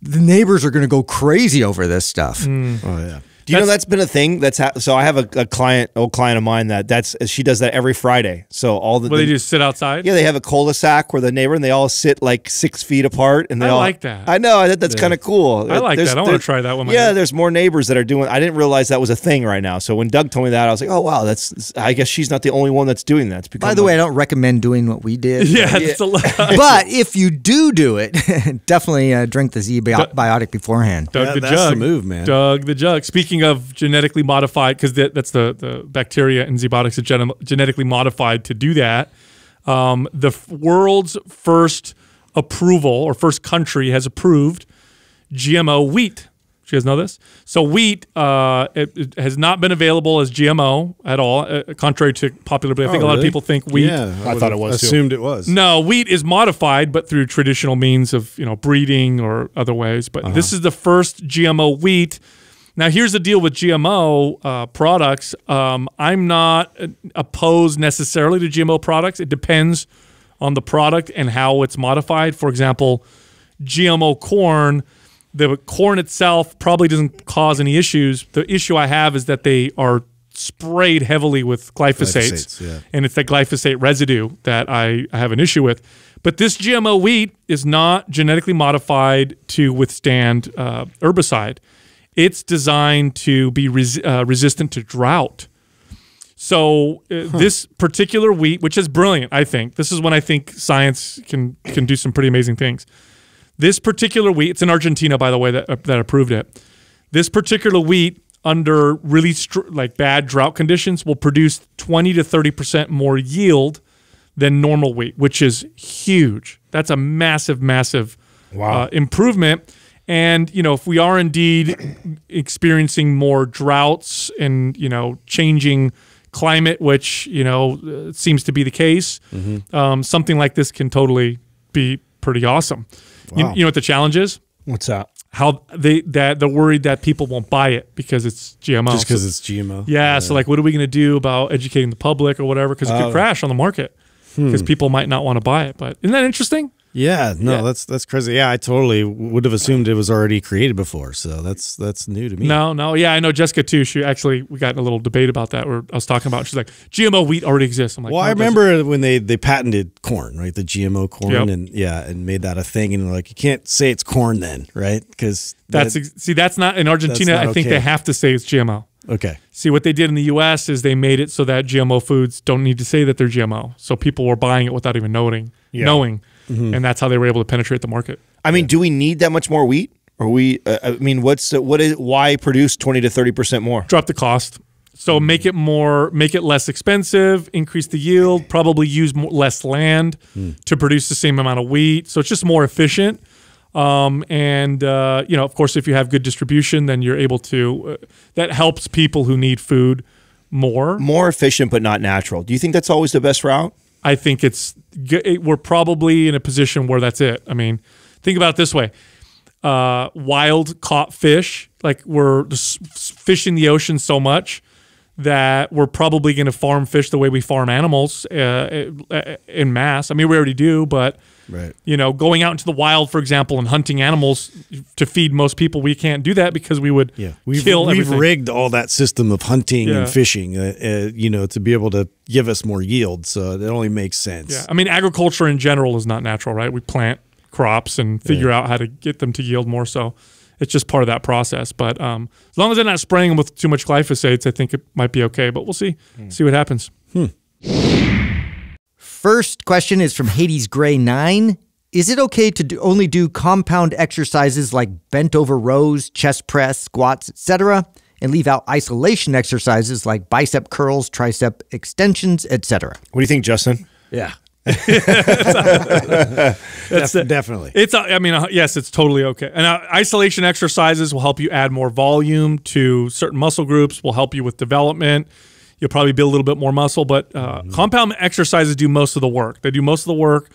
the neighbors are going to go crazy over this stuff. Mm. Oh, yeah. Do you that's, know that's been a thing? That's ha so I have a, a client, old client of mine that that's she does that every Friday. So all the well, they just sit outside. Yeah, they have a cul-de-sac where the neighbor and they all sit like six feet apart. And they I all, like that. I know that that's yeah. kind of cool. I like there's, that. I want to try that one. Yeah, there's more neighbors that are doing. I didn't realize that was a thing right now. So when Doug told me that, I was like, oh wow, that's. I guess she's not the only one that's doing that. By the way, I don't recommend doing what we did. Yeah, yeah. It's a lot. But if you do do it, definitely uh, drink the Z biotic beforehand. Doug yeah, the that's jug. The move, man. Doug the jug. Speaking of genetically modified, because th that's the, the bacteria and Z biotics are gen genetically modified to do that. Um, the world's first approval or first country has approved G M O wheat. Did you guys know this? So wheat uh, it, it has not been available as G M O at all, uh, contrary to popular belief. I think oh, a lot really? of people think wheat. Yeah, I, I thought it was. Assumed too. it was. No, wheat is modified, but through traditional means of you know breeding or other ways. But uh-huh. this is the first G M O wheat. Now, here's the deal with G M O uh, products. Um, I'm not opposed necessarily to G M O products. It depends on the product and how it's modified. For example, G M O corn. The corn itself probably doesn't cause any issues. The issue I have is that they are sprayed heavily with glyphosates, glyphosates yeah. and it's that glyphosate residue that I, I have an issue with. But this G M O wheat is not genetically modified to withstand uh, herbicide. It's designed to be res uh, resistant to drought. So uh, huh. this particular wheat, which is brilliant, I think. This is when I think science can, can do some pretty amazing things. This particular wheat, it's in Argentina, by the way, that, uh, that approved it. This particular wheat, under really str like bad drought conditions, will produce twenty to thirty percent more yield than normal wheat, which is huge. That's a massive, massive wow. uh, improvement. And, you know, if we are indeed experiencing more droughts and, you know, changing climate, which, you know, uh, seems to be the case, mm-hmm. um, something like this can totally be pretty awesome. Wow. You, you know what the challenge is? What's that? How they that they're worried that people won't buy it because it's G M O. Just because so, it's G M O. Yeah, yeah. So like, what are we going to do about educating the public or whatever? Because it uh, could crash on the market because hmm. people might not want to buy it. But isn't that interesting? Yeah. No, yeah. that's that's crazy. Yeah, I totally would have assumed it was already created before. So that's that's new to me. No, no. Yeah, I know Jessica too. She actually we got in a little debate about that where I was talking about. She's like, G M O wheat already exists. I'm like, well, no, I remember doesn't. when they they patented corn, right? The G M O corn, yep. and yeah, and made that a thing. And they're like, you can't say it's corn then, right? Because that's that, see, that's not in Argentina. Not I think okay. they have to say it's G M O. Okay. See, what they did in the U S is they made it so that G M O foods don't need to say that they're G M O. So people were buying it without even knowing. Yeah. Knowing. Mm-hmm. And that's how they were able to penetrate the market. I mean, yeah. do we need that much more wheat? Or we? Uh, I mean, what's uh, what is why produce twenty to thirty percent more? Drop the cost, so mm-hmm. make it more, make it less expensive, increase the yield, probably use more, less land mm. to produce the same amount of wheat. So it's just more efficient. Um, and uh, you know, of course, if you have good distribution, then you're able to. Uh, that helps people who need food more, more efficient, but not natural. Do you think that's always the best route? I think it's it, we're probably in a position where that's it. I mean, think about it this way: uh, wild caught fish, like we're fishing the ocean so much that we're probably going to farm fish the way we farm animals uh, in mass. I mean, we already do, but right. you know, going out into the wild, for example, and hunting animals to feed most people, we can't do that because we would yeah. we've, kill everything. We've rigged all that system of hunting yeah. and fishing, uh, uh, you know, to be able to give us more yield. So it only makes sense. Yeah. I mean, agriculture in general is not natural, right? We plant crops and figure yeah. out how to get them to yield more. So it's just part of that process. But um, as long as they're not spraying them with too much glyphosates, I think it might be okay. But we'll see. Hmm. See what happens. Hmm. First question is from Hades Gray nine. Is it okay to do, only do compound exercises like bent over rows, chest press, squats, et cetera, and leave out isolation exercises like bicep curls, tricep extensions, et cetera? What do you think, Justin? Yeah. That's Def definitely. It's. I mean, yes, it's totally okay. And uh, isolation exercises will help you add more volume to certain muscle groups, will help you with development. You'll probably build a little bit more muscle, but uh, mm-hmm. compound exercises do most of the work. They do most of the work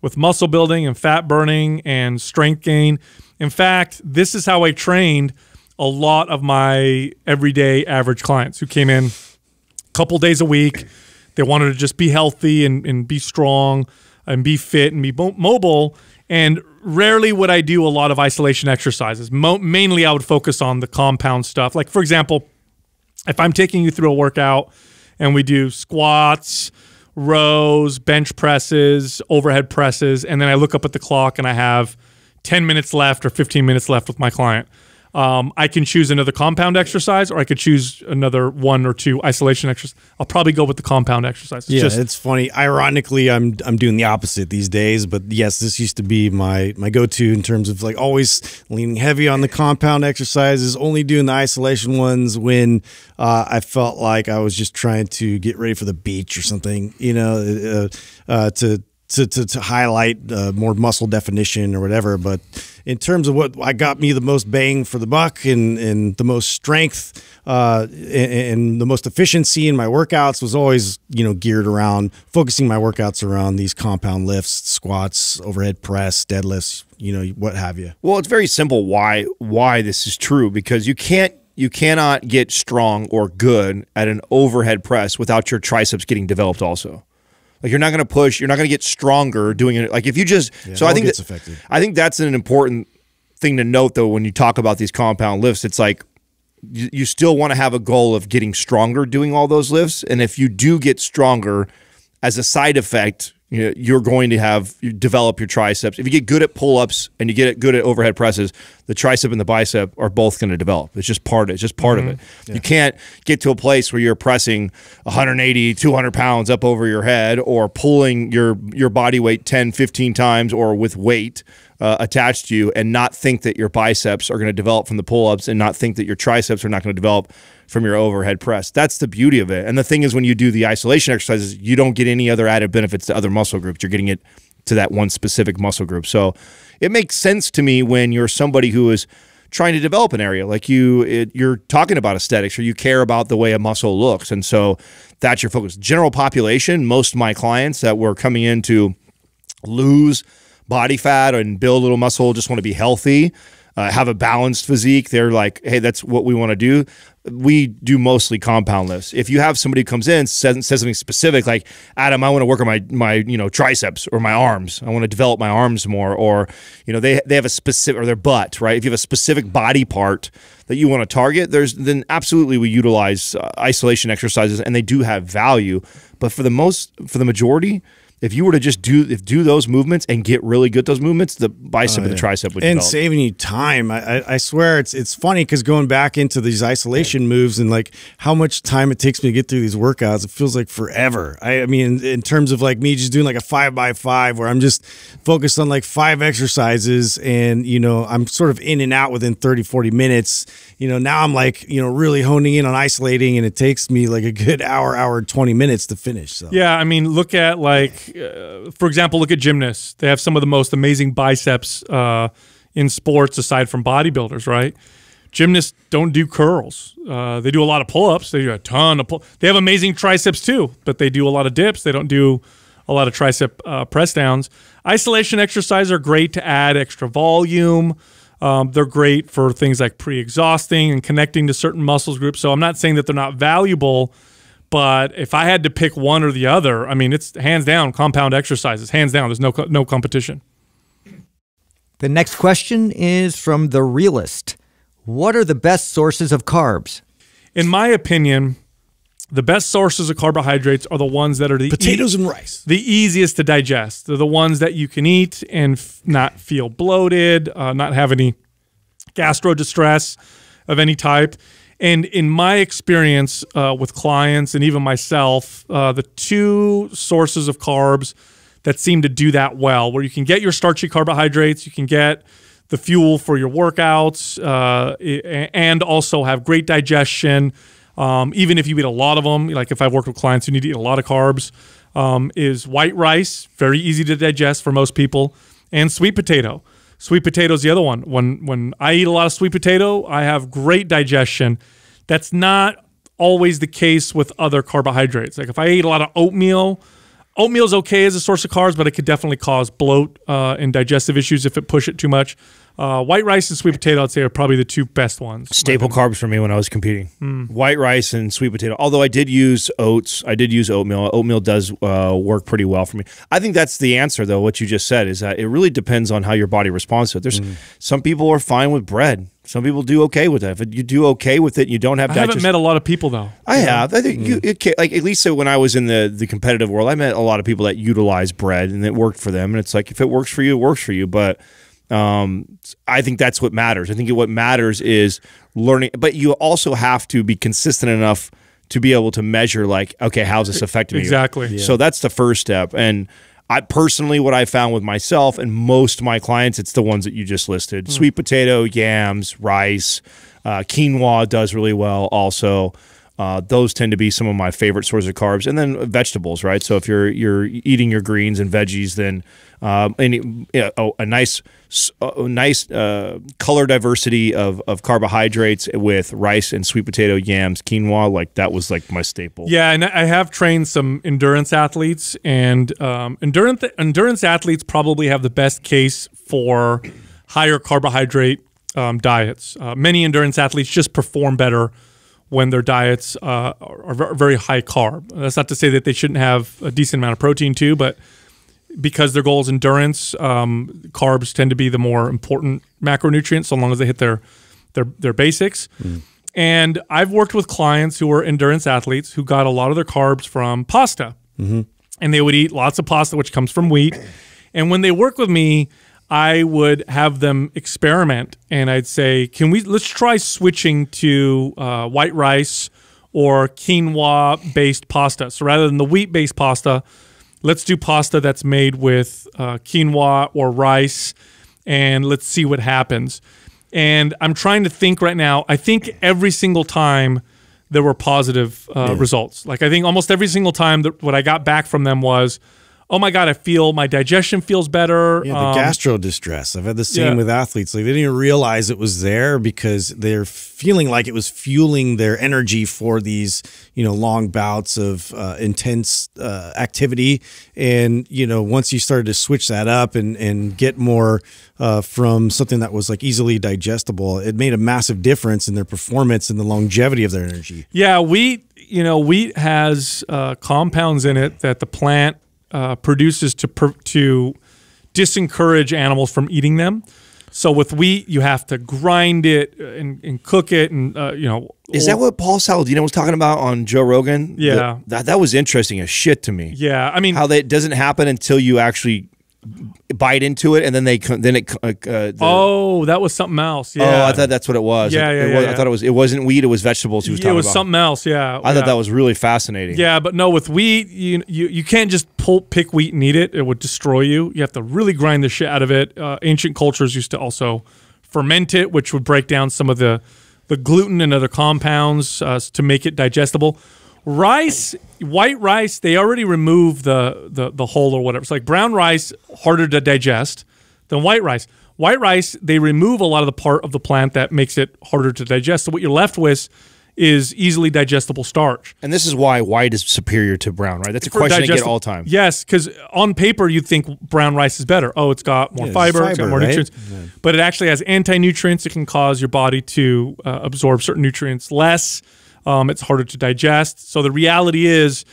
with muscle building and fat burning and strength gain. In fact, this is how I trained a lot of my everyday average clients who came in a couple days a week. They wanted to just be healthy and, and be strong and be fit and be mobile. And rarely would I do a lot of isolation exercises. Mo mainly, I would focus on the compound stuff. Like, for example, if I'm taking you through a workout and we do squats, rows, bench presses, overhead presses, and then I look up at the clock and I have ten minutes left or fifteen minutes left with my client, um, I can choose another compound exercise, or I could choose another one or two isolation exercises. I'll probably go with the compound exercise. It's yeah, just it's funny. Ironically, I'm I'm doing the opposite these days. But yes, this used to be my my go-to in terms of like always leaning heavy on the compound exercises, only doing the isolation ones when uh, I felt like I was just trying to get ready for the beach or something, you know, uh, uh, to. To, to, to highlight uh, more muscle definition or whatever. But in terms of what I got me the most bang for the buck and, and the most strength uh, and, and the most efficiency in my workouts was always, you know, geared around focusing my workouts around these compound lifts, squats, overhead press, deadlifts, you know, what have you. Well, it's very simple why why this is true, because you can't you cannot get strong or good at an overhead press without your triceps getting developed also. Like, you're not going to push, you're not going to get stronger doing it. Like, if you just, yeah, so I think, that, I think that's an important thing to note, though, when you talk about these compound lifts. It's like, you, you still want to have a goal of getting stronger doing all those lifts. And if you do get stronger, as a side effect, you know, you're going to have, you develop your triceps. If you get good at pull-ups and you get good at overhead presses, the tricep and the bicep are both going to develop. It's just part of it. It's just part mm-hmm. of it. Yeah. You can't get to a place where you're pressing one hundred eighty, two hundred pounds up over your head, or pulling your, your body weight ten, fifteen times or with weight uh, attached to you, and not think that your biceps are going to develop from the pull-ups, and not think that your triceps are not going to develop from your overhead press. That's the beauty of it. And the thing is, when you do the isolation exercises, you don't get any other added benefits to other muscle groups. You're getting it to that one specific muscle group. So it makes sense to me when you're somebody who is trying to develop an area, like you, it, you're talking about aesthetics, or you care about the way a muscle looks. And so that's your focus. General population, most of my clients that were coming in to lose body fat and build a little muscle, just want to be healthy, uh, have a balanced physique. They're like, hey, that's what we want to do. We do mostly compound lifts. If you have somebody who comes in, says, says something specific, like, Adam, I want to work on my, my you know, triceps or my arms. I want to develop my arms more. Or, you know, they, they have a specific, or their butt, right? If you have a specific body part that you want to target, there's then absolutely we utilize uh, isolation exercises, and they do have value. But for the most, for the majority, if you were to just do if do those movements and get really good at those movements, the bicep oh, yeah. and the tricep would and develop. Saving you time. I, I, I swear it's it's funny, because going back into these isolation moves and like how much time it takes me to get through these workouts, it feels like forever. I, I mean, in, in terms of like me just doing like a five by five where I'm just focused on like five exercises, and you know I'm sort of in and out within thirty, forty minutes. You know, now I'm like, you know, really honing in on isolating, and it takes me like a good hour, hour twenty minutes to finish. So yeah, I mean, look at like. Uh, for example, look at gymnasts. They have some of the most amazing biceps uh, in sports, aside from bodybuilders, right? Gymnasts don't do curls. Uh, they do a lot of pull-ups. They do a ton of pull. They have amazing triceps too, but they do a lot of dips. They don't do a lot of tricep uh, press downs. Isolation exercises are great to add extra volume. Um, they're great for things like pre-exhausting and connecting to certain muscles groups. So I'm not saying that they're not valuable. But if I had to pick one or the other, I mean, it's hands down compound exercises. Hands down, there's no no competition. The next question is from The Realist. What are the best sources of carbs? In my opinion, the best sources of carbohydrates are the ones that are the potatoes e and rice, the easiest to digest. They're the ones that you can eat and f not feel bloated, uh, not have any gastro distress of any type. And in my experience uh, with clients and even myself, uh, the two sources of carbs that seem to do that well, where you can get your starchy carbohydrates, you can get the fuel for your workouts, uh, and also have great digestion, um, even if you eat a lot of them. Like if I've worked with clients who need to eat a lot of carbs, um, is white rice, very easy to digest for most people, and sweet potato. Sweet potato is the other one. When, when I eat a lot of sweet potato, I have great digestion. That's not always the case with other carbohydrates. Like if I ate a lot of oatmeal, oatmeal is okay as a source of carbs, but it could definitely cause bloat uh, and digestive issues if it push it too much. Uh, white rice and sweet potato, I'd say, are probably the two best ones. Staple carbs for me when I was competing. Mm. White rice and sweet potato. Although I did use oats. I did use oatmeal. Oatmeal does uh, work pretty well for me. I think that's the answer, though, what you just said, is that it really depends on how your body responds to it. There's mm. Some people are fine with bread. Some people do okay with that. If you do okay with it, and you don't have. I digest haven't met a lot of people though. I have. I think mm. you, it, like at least when I was in the the competitive world, I met a lot of people that utilize bread and it worked for them. And it's like if it works for you, it works for you. But um, I think that's what matters. I think what matters is learning. But you also have to be consistent enough to be able to measure, like, okay, how's this affecting me? Exactly. Yeah. So that's the first step. And I personally, what I found with myself and most of my clients, it's the ones that you just listed. Mm. Sweet potato, yams, rice, uh, quinoa does really well also. Uh, those tend to be some of my favorite sources of carbs. And then vegetables, right? So if you're you're eating your greens and veggies, then um, and, uh, oh, a nice a nice uh, color diversity of, of carbohydrates with rice and sweet potato, yams, quinoa, like that was like my staple. Yeah, and I have trained some endurance athletes, and um, endurance endurance athletes probably have the best case for higher carbohydrate um, diets. Uh, many endurance athletes just perform better when their diets uh, are very high carb. That's not to say that they shouldn't have a decent amount of protein too, but because their goal is endurance, um, carbs tend to be the more important macronutrient so long as they hit their their, their basics. Mm. And I've worked with clients who are endurance athletes who got a lot of their carbs from pasta. Mm-hmm. And they would eat lots of pasta, which comes from wheat. And when they work with me, I would have them experiment, and I'd say, "Can we let's try switching to uh, white rice or quinoa-based pasta? So rather than the wheat-based pasta, let's do pasta that's made with uh, quinoa or rice, and let's see what happens." And I'm trying to think right now. I think every single time there were positive uh, yeah. results. Like I think almost every single time that what I got back from them was, oh my God, I feel my digestion feels better. Yeah, the um, gastro distress. I've had the same yeah. with athletes. Like they didn't even realize it was there because they're feeling like it was fueling their energy for these, you know, long bouts of uh, intense uh, activity. And, you know, once you started to switch that up and, and get more uh, from something that was like easily digestible, it made a massive difference in their performance and the longevity of their energy. Yeah, wheat, you know, wheat has uh, compounds in it that the plant Uh, produces to per to disencourage animals from eating them. So with wheat, you have to grind it and, and cook it, and uh, you know. Is that what Paul Saladino was talking about on Joe Rogan? Yeah, the, that that was interesting as shit to me. Yeah, I mean, how that doesn't happen until you actually bite into it, and then they then it. Uh, the, oh, that was something else. Yeah. Oh, I thought that's what it was. Yeah, yeah, it, it yeah, was, yeah. I thought it was. It wasn't wheat. It was vegetables. He was yeah, talking about. It was about. something else. Yeah. I yeah. thought that was really fascinating. Yeah, but no, with wheat, you you you can't just pull pick wheat and eat it. It would destroy you. You have to really grind the shit out of it. Uh, ancient cultures used to also ferment it, which would break down some of the the gluten and other compounds uh, to make it digestible. Rice, white rice, they already remove the, the the hull or whatever. It's like brown rice, harder to digest than white rice. White rice, they remove a lot of the part of the plant that makes it harder to digest. So what you're left with is easily digestible starch. And this is why white is superior to brown, right? That's a For question I get all the time. Yes, because on paper you'd think brown rice is better. Oh, it's got more yeah, fiber, fiber, it's got more right? nutrients. Yeah. But it actually has anti-nutrients. It can cause your body to uh, absorb certain nutrients less. Um, it's harder to digest. So the reality is,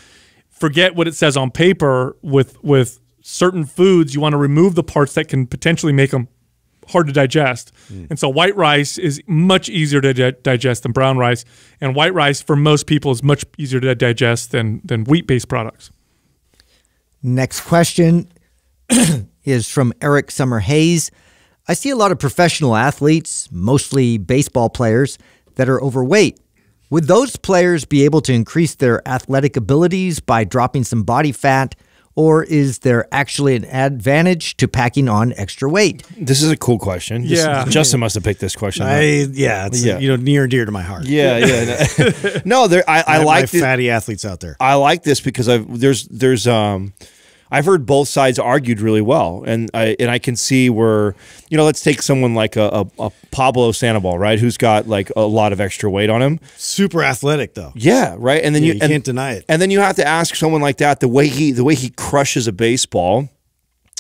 forget what it says on paper. With with certain foods, you want to remove the parts that can potentially make them hard to digest. Mm. And so white rice is much easier to di digest than brown rice. And white rice, for most people, is much easier to digest than, than wheat-based products. Next question is from Eric Summer Hayes. I see a lot of professional athletes, mostly baseball players, that are overweight. Would those players be able to increase their athletic abilities by dropping some body fat, or is there actually an advantage to packing on extra weight? This is a cool question. Yeah. This, Justin must have picked this question. I, yeah, it's yeah. you know, near and dear to my heart. Yeah, yeah. No, there, I, I, I like my fatty athletes out there. I like this because I've there's there's um. I've heard both sides argued really well, and I and I can see where, you know, let's take someone like a, a, a Pablo Sandoval, right, who's got like a lot of extra weight on him. Super athletic though. Yeah, right. And then yeah, you, you and, can't deny it. And then you have to ask someone like that the way he the way he crushes a baseball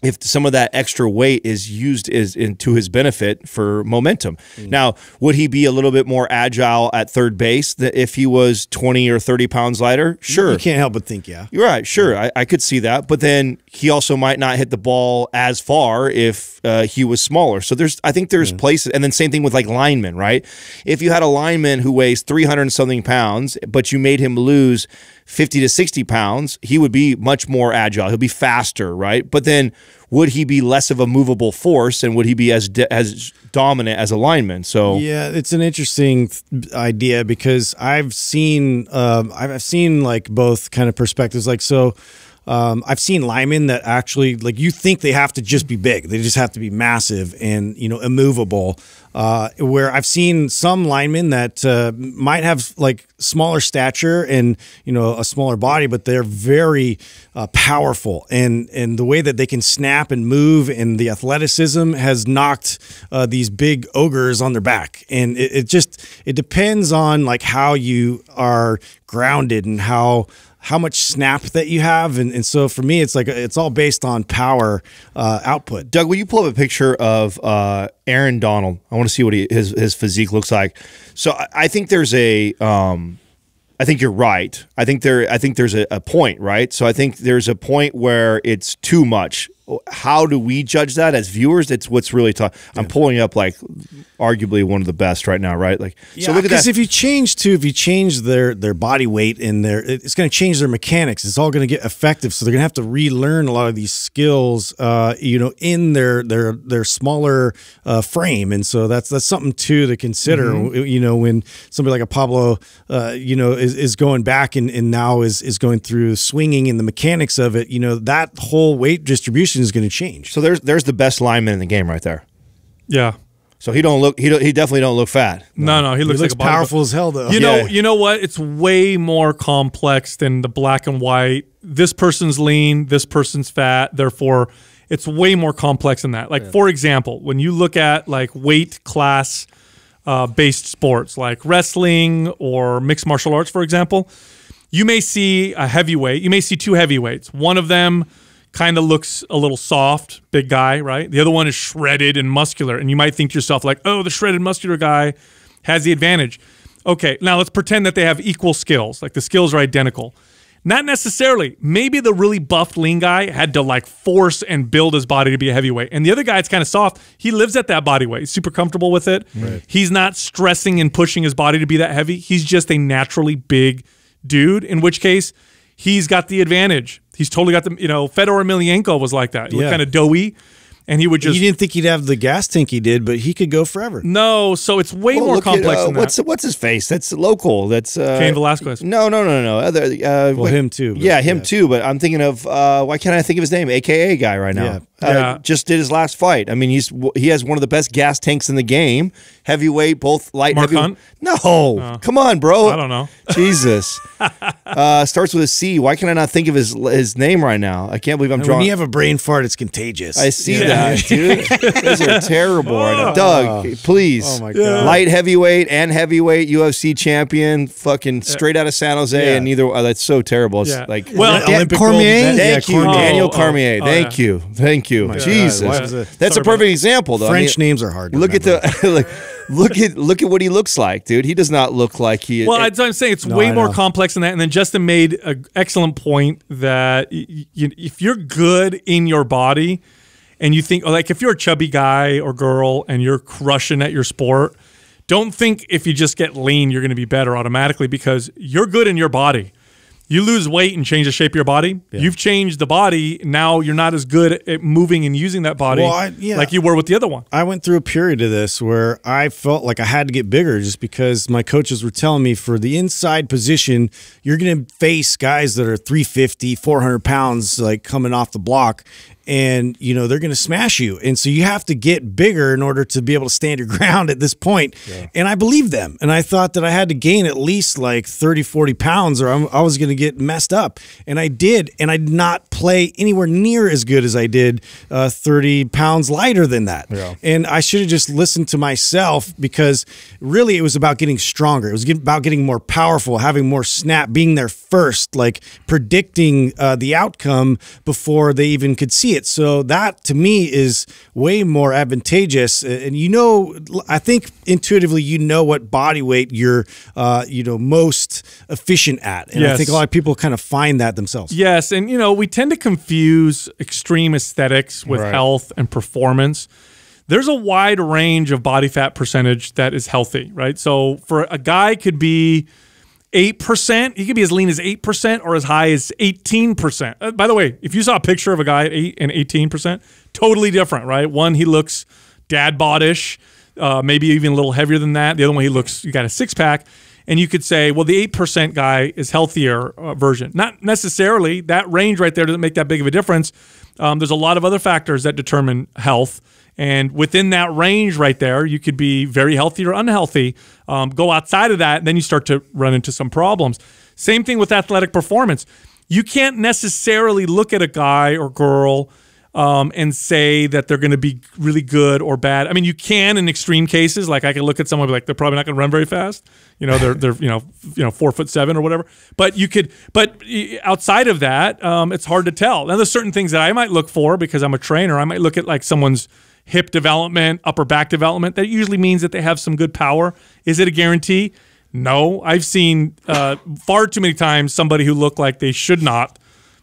if some of that extra weight is used is into his benefit for momentum. Mm. Now, would he be a little bit more agile at third base that if he was twenty or thirty pounds lighter? Sure. You can't help but think, yeah. You're right. Sure. I, I could see that. But then he also might not hit the ball as far if uh, he was smaller. So there's, I think there's mm. places. And then same thing with like linemen, right? If you had a lineman who weighs three hundred and something pounds, but you made him lose fifty to sixty pounds, he would be much more agile. He'll be faster, right? But then would he be less of a movable force, and would he be as as dominant as a lineman? So yeah, it's an interesting idea, because I've seen um, I've seen like both kind of perspectives. Like so, um, I've seen linemen that actually like you think they have to just be big, they just have to be massive and you know immovable. Uh, where I've seen some linemen that uh, might have like smaller stature and you know a smaller body, but they're very uh, powerful, and and the way that they can snap and move and the athleticism has knocked uh, these big ogres on their back. And it, it just it depends on like how you are grounded and how how much snap that you have, and, and so for me it's like it's all based on power uh, output. Doug, will you pull up a picture of uh, Aaron Donald? I want to see what he, his his physique looks like. So I, I think there's a, um, I think you're right. I think there, I think there's a, a point, right? So I think there's a point where it's too much. How do we judge that as viewers? It's what's really tough. I'm yeah. pulling up like arguably one of the best right now, right? Like, yeah, so look at that. Because if you change to, if you change their their body weight in there, it's going to change their mechanics. It's all going to get effective. So they're going to have to relearn a lot of these skills, uh, you know, in their their their smaller uh, frame. And so that's that's something too to consider. Mm-hmm. You know, when somebody like a Pablo, uh, you know, is, is going back and and now is is going through swinging and the mechanics of it. You know, that whole weight distribution is going to change. So there's there's the best lineman in the game right there. Yeah. So he don't look he don't, he definitely don't look fat. No, no, no he looks, he looks like a powerful as hell though. You yeah. know, you know what? It's way more complex than the black and white. This person's lean, this person's fat, therefore it's way more complex than that. Like yeah. for example, when you look at like weight class uh based sports like wrestling or mixed martial arts, for example, you may see a heavyweight, you may see two heavyweights. One of them kind of looks a little soft, big guy, right? The other one is shredded and muscular. And you might think to yourself like, oh, the shredded muscular guy has the advantage. Okay, now let's pretend that they have equal skills. Like the skills are identical. Not necessarily. Maybe the really buffed lean guy had to like force and build his body to be a heavyweight. And the other guy, it's kind of soft. He lives at that body weight. He's super comfortable with it. Right. He's not stressing and pushing his body to be that heavy. He's just a naturally big dude, in which case he's got the advantage. He's totally got the, you know, Fedor Emelianenko was like that. He yeah. was kind of doughy, and he would just. You didn't think he'd have the gas tank he did, but he could go forever. No, so it's way well, more complex at, uh, than that. What's, what's his face? That's local. That's uh, Cain Velasquez. No, no, no, no. Other, uh, well, wait, him too. But, yeah, him yeah. too, but I'm thinking of, uh, why can't I think of his name? A K A guy right now. Yeah. Uh, yeah. Just did his last fight. I mean, he's he has one of the best gas tanks in the game. Heavyweight, both light Mark heavyweight. Hunt? No. Uh, Come on, bro. I don't know. Jesus. Uh, starts with a C. Why can I not think of his his name right now? I can't believe I'm and drawing. When you have a brain fart, it's contagious. I see yeah. that, dude. These are terrible. Oh. Right now. Doug, oh. please. Oh, my God. Yeah. Light heavyweight and heavyweight U F C champion, fucking straight out of San Jose. Yeah. And neither. Oh, that's so terrible. It's yeah. like, well, Dan Olympic Cormier. Thank yeah, you. Cormier. Daniel oh, Cormier. Oh, Thank oh, yeah. you. Thank you. You. Jesus, God, that's Sorry a perfect example. Though French I mean, names are hard. To look remember. at the like, look at look at what he looks like, dude. He does not look like he. Well, it, I'm saying it's no, way I more know. complex than that. And then Justin made an excellent point that if you're good in your body, and you think like if you're a chubby guy or girl and you're crushing at your sport, don't think if you just get lean you're going to be better automatically, because you're good in your body. You lose weight and change the shape of your body. Yeah. You've changed the body. Now you're not as good at moving and using that body well, I, yeah. like you were with the other one. I went through a period of this where I felt like I had to get bigger just because my coaches were telling me for the inside position, you're going to face guys that are three fifty, four hundred pounds like coming off the block. And, you know, they're going to smash you. And so you have to get bigger in order to be able to stand your ground at this point. Yeah. And I believed them. And I thought that I had to gain at least like thirty, forty pounds or I'm, I was going to get messed up. And I did. And I did not play anywhere near as good as I did, uh, thirty pounds lighter than that. Yeah. And I should have just listened to myself, because really it was about getting stronger. It was about getting more powerful, having more snap, being there first, like predicting uh, the outcome before they even could see it. So that to me is way more advantageous. And, you know, I think intuitively, you know what body weight you're, uh, you know, most efficient at. And yes. I think a lot of people kind of find that themselves. Yes. And, you know, we tend to confuse extreme aesthetics with right. health and performance. There's a wide range of body fat percentage that is healthy, right? So for a guy could be eight percent. He could be as lean as eight percent or as high as eighteen percent. Uh, by the way, if you saw a picture of a guy at eight and eighteen percent, totally different, right? One, he looks dad bod-ish, uh, maybe even a little heavier than that. The other one, he looks, you got a six-pack. And you could say, well, the eight percent guy is healthier uh, version. Not necessarily. That range right there doesn't make that big of a difference. Um, there's a lot of other factors that determine health. And within that range right there, you could be very healthy or unhealthy. Um, go outside of that, and then you start to run into some problems. Same thing with athletic performance. You can't necessarily look at a guy or girl um, and say that they're going to be really good or bad. I mean, you can in extreme cases. Like I can look at someone and be like, they're probably not going to run very fast. You know, they're they're you know you know four foot seven or whatever. But you could. But outside of that, um, it's hard to tell. Now, there's certain things that I might look for because I'm a trainer. I might look at like someone's hip development, upper back development. That usually means that they have some good power. Is it a guarantee? No. I've seen uh, far too many times somebody who looked like they should not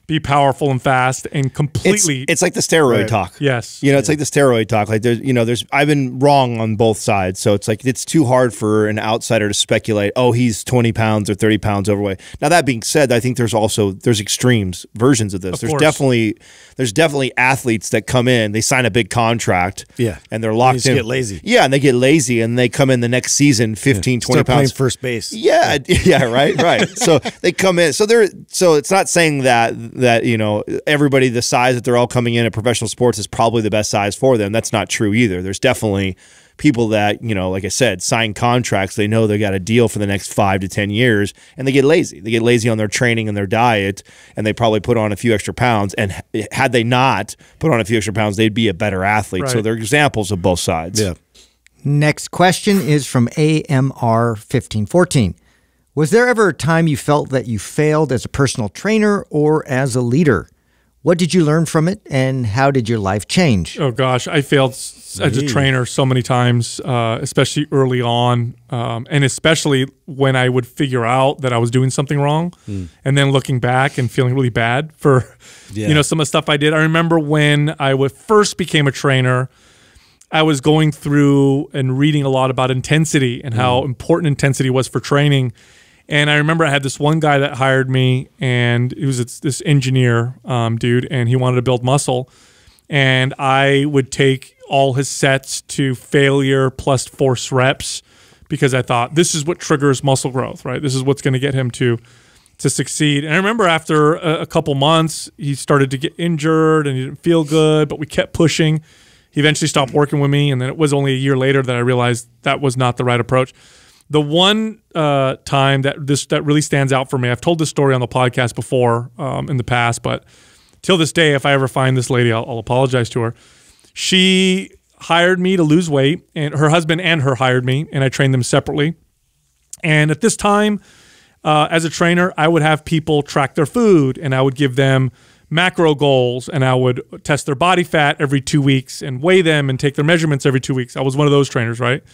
be powerful and fast and completely. It's, it's like the steroid right. talk. Yes. You know, it's yeah. like the steroid talk. Like there's, you know, there's, I've been wrong on both sides. So it's like, it's too hard for an outsider to speculate, oh, he's twenty pounds or thirty pounds overweight. Now that being said, I think there's also, there's extremes versions of this. Of there's course. definitely, there's definitely athletes that come in, they sign a big contract. Yeah. And they're locked they in. Get lazy. Yeah. And they get lazy and they come in the next season, fifteen, yeah. twenty Start pounds. first base. Yeah. Yeah. yeah right. Right. So they come in. So they're, so it's not saying that, that, you know, everybody, the size that they're all coming in at professional sports is probably the best size for them. That's not true either. There's definitely people that, you know, like I said, sign contracts. They know they got a deal for the next five to ten years and they get lazy. They get lazy on their training and their diet, and they probably put on a few extra pounds. And had they not put on a few extra pounds, they'd be a better athlete. Right. So they're examples of both sides. Yeah. Next question is from A M R fifteen fourteen. Was there ever a time you felt that you failed as a personal trainer or as a leader? What did you learn from it, and how did your life change? Oh, gosh. I failed as a trainer so many times, uh, especially early on, um, and especially when I would figure out that I was doing something wrong, mm. and then looking back and feeling really bad for yeah. you know, some of the stuff I did. I remember when I would first became a trainer, I was going through and reading a lot about intensity and mm. how important intensity was for training. And I remember I had this one guy that hired me, and it was this engineer um, dude, and he wanted to build muscle. And I would take all his sets to failure plus force reps because I thought this is what triggers muscle growth, right? This is what's going to get him to to succeed. And I remember after a, a couple months, he started to get injured and he didn't feel good, but we kept pushing. He eventually stopped working with me, and then it was only a year later that I realized that was not the right approach. The one uh, time that this that really stands out for me, I've told this story on the podcast before um, in the past, but till this day, if I ever find this lady, I'll, I'll apologize to her. She hired me to lose weight, and her husband and her hired me, and I trained them separately. And at this time, uh, as a trainer, I would have people track their food, and I would give them macro goals, and I would test their body fat every two weeks and weigh them and take their measurements every two weeks. I was one of those trainers, right?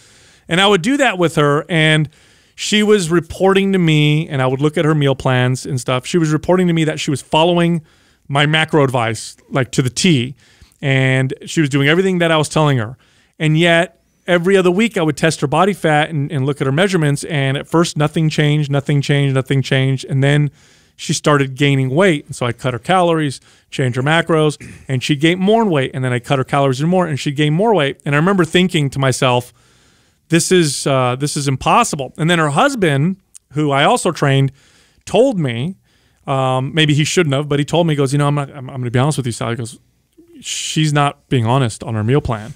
And I would do that with her, and she was reporting to me, and I would look at her meal plans and stuff. She was reporting to me that she was following my macro advice, like to the T, and she was doing everything that I was telling her. And yet, every other week, I would test her body fat and, and look at her measurements, and at first, nothing changed, nothing changed, nothing changed, and then she started gaining weight. And so I cut her calories, changed her macros, and she gained more weight, and then I cut her calories and more, and she gained more weight. And I remember thinking to myself, This is, uh, this is impossible. And then her husband, who I also trained, told me, um, maybe he shouldn't have, but he told me, he goes, you know, I'm, not, I'm, I'm going to be honest with you, Sal. He goes, she's not being honest on her meal plan.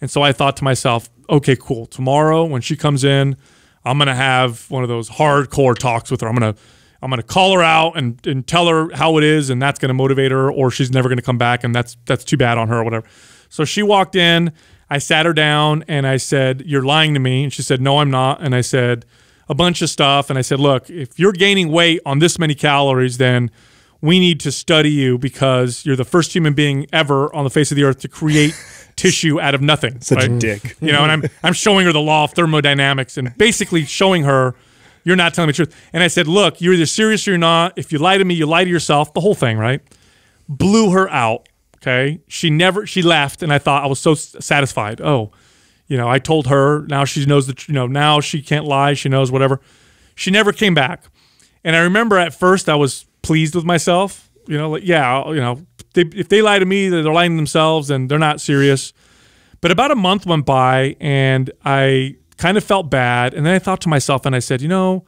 And so I thought to myself, okay, cool. Tomorrow when she comes in, I'm going to have one of those hardcore talks with her. I'm going to I'm going to call her out and, and tell her how it is, and that's going to motivate her, or she's never going to come back, and that's that's too bad on her or whatever. So she walked in. I sat her down, and I said, you're lying to me. And she said, no, I'm not. And I said a bunch of stuff. And I said, look, if you're gaining weight on this many calories, then we need to study you because you're the first human being ever on the face of the earth to create tissue out of nothing. Such right? a dick. You know, and I'm, I'm showing her the law of thermodynamics and basically showing her you're not telling me the truth. And I said, look, you're either serious or you're not. If you lie to me, you lie to yourself. The whole thing, right? Blew her out. Okay. She never, she left. And I thought I was so satisfied. Oh, you know, I told her now she knows that, you know, now she can't lie. She knows whatever. She never came back. And I remember at first I was pleased with myself, you know, like, yeah, you know, they, if they lie to me, they're lying to themselves and they're not serious. But about a month went by and I kind of felt bad. And then I thought to myself and I said, you know,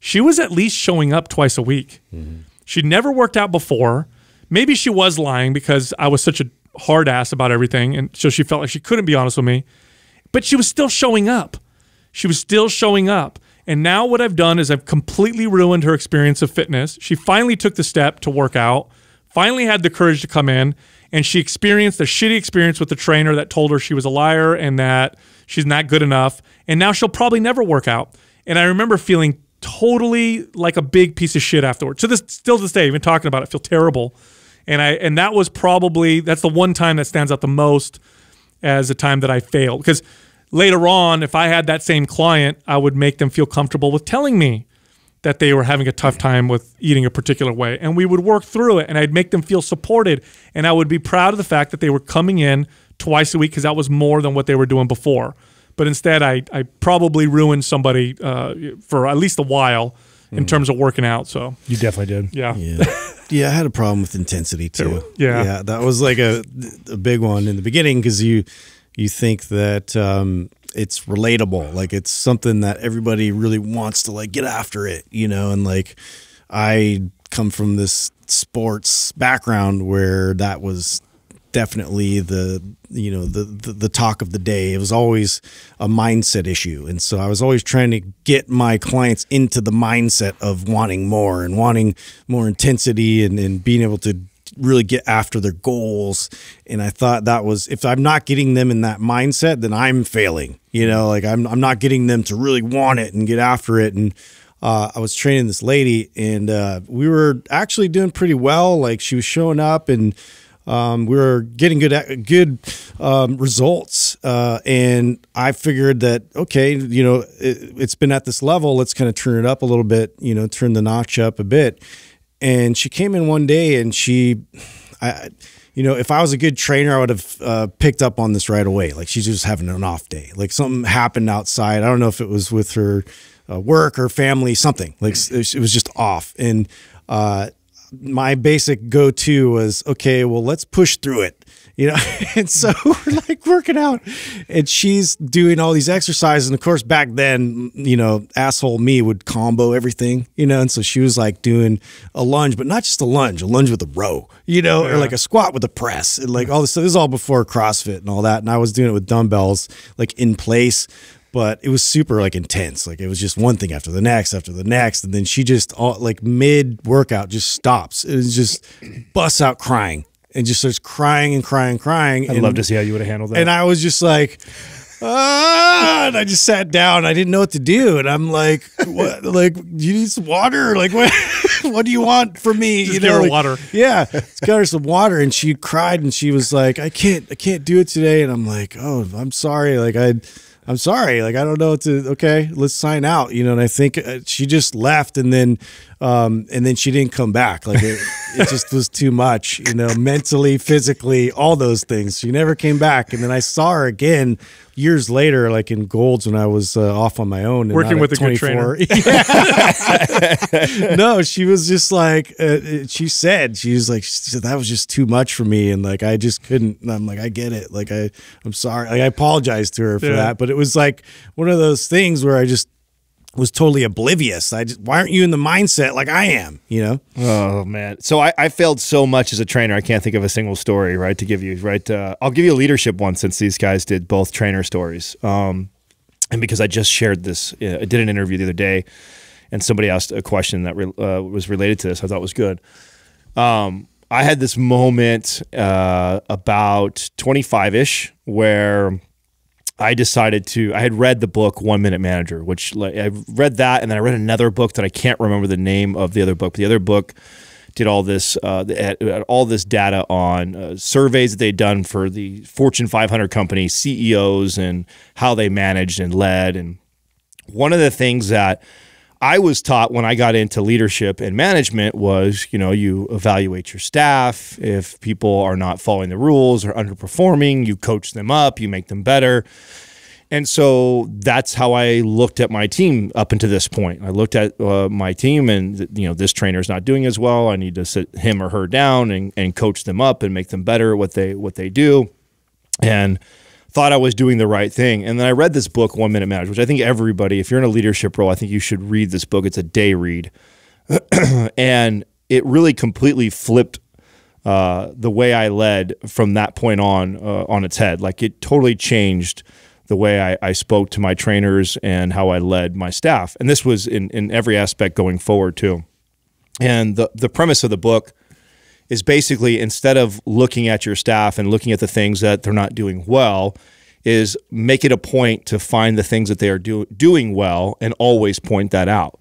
she was at least showing up twice a week. Mm-hmm. She'd never worked out before. Maybe she was lying because I was such a hard ass about everything. And so she felt like she couldn't be honest with me, but she was still showing up. She was still showing up. And now what I've done is I've completely ruined her experience of fitness. She finally took the step to work out, finally had the courage to come in, and she experienced a shitty experience with the trainer that told her she was a liar and that she's not good enough. And now she'll probably never work out. And I remember feeling totally like a big piece of shit afterwards. So this, still to this day, even talking about it, I feel terrible. And I and that was probably, that's the one time that stands out the most as a time that I failed. Because later on, if I had that same client, I would make them feel comfortable with telling me that they were having a tough time with eating a particular way. And we would work through it and I'd make them feel supported. And I would be proud of the fact that they were coming in twice a week because that was more than what they were doing before. But instead, I, I probably ruined somebody uh, for at least a while in mm. terms of working out. So you definitely did. Yeah. Yeah. Yeah, I had a problem with intensity too. Yeah. Yeah, that was like a, a big one in the beginning because you you think that um, it's relatable. Like it's something that everybody really wants to like get after it, you know, and like I come from this sports background where that was definitely the, you know, the, the, the talk of the day. It was always a mindset issue. And so I was always trying to get my clients into the mindset of wanting more and wanting more intensity and, and being able to really get after their goals. And I thought that was, if I'm not getting them in that mindset, then I'm failing, you know, like I'm, I'm not getting them to really want it and get after it. And Uh, I was training this lady and uh, we were actually doing pretty well. Like she was showing up and um, we were getting good, good um, results. Uh, and I figured that, okay, you know, it, it's been at this level. Let's kind of turn it up a little bit, you know, turn the notch up a bit. And she came in one day and she, I, you know, if I was a good trainer, I would have uh, picked up on this right away. Like she's just having an off day. Like something happened outside. I don't know if it was with her Uh, work or family, something like it was just off. And uh, my basic go-to was, okay, well, let's push through it, you know? And so we're like working out and she's doing all these exercises. And of course, back then, you know, asshole me would combo everything, you know? And so she was like doing a lunge, but not just a lunge, a lunge with a row, you know, yeah. or like a squat with a press and like all this stuff. This is all before CrossFit and all that. And I was doing it with dumbbells, like in place. But it was super like intense. Like it was just one thing after the next, after the next. And then she just all, like mid workout just stops. It was just busts out crying and just starts crying and crying, crying. I'd and, love to see how you would have handled that. And I was just like, ah, and I just sat down. I didn't know what to do. And I'm like, what? Like, you need some water? Like, what, what do you want from me? Just you know, give her like, water. Yeah. Just got her some water. And she cried and she was like, I can't, I can't do it today. And I'm like, oh, I'm sorry. Like I I'm sorry. Like, I don't know what to, okay, let's sign out. You know? And I think she just left and then, um, and then she didn't come back. Like it, it just was too much, you know, mentally, physically, all those things. She never came back. And then I saw her again years later, like in Gold's when I was uh, off on my own. And working with a good trainer. Yeah. No, she was just like, uh, she said, she was like, she said, that was just too much for me. And like, I just couldn't. And I'm like, I get it. Like, I, I'm sorry. Like, I apologized to her for yeah. that. But it was like one of those things where I just was totally oblivious. I just, why aren't you in the mindset like I am, you know? Oh, man. So I, I failed so much as a trainer. I can't think of a single story, right, to give you, right? Uh, I'll give you a leadership one since these guys did both trainer stories. Um, and because I just shared this, you know, I did an interview the other day. and somebody asked a question that re uh, was related to this. I thought it was good. Um, I had this moment uh, about twenty-five-ish where I decided to, I had read the book One Minute Manager, which like, I read that, and then I read another book that I can't remember the name of the other book. But the other book did all this, uh, had, had all this data on uh, surveys that they'd done for the Fortune five hundred company C E Os and how they managed and led. And one of the things that I was taught when I got into leadership and management was, you know, you evaluate your staff. If people are not following the rules or underperforming, you coach them up, you make them better. And so that's how I looked at my team up until this point. I looked at uh, my team and, you know, this trainer is not doing as well. I need to sit him or her down and, and coach them up and make them better at what they, what they do. And thought I was doing the right thing. And then I read this book, One Minute Manager, which I think everybody, if you're in a leadership role, I think you should read this book. It's a day read. And it really completely flipped uh, the way I led from that point on uh, on its head. Like it totally changed the way I, I spoke to my trainers and how I led my staff. And this was in, in every aspect going forward too. And the, the premise of the book is basically instead of looking at your staff and looking at the things that they're not doing well, is make it a point to find the things that they are do, doing well and always point that out.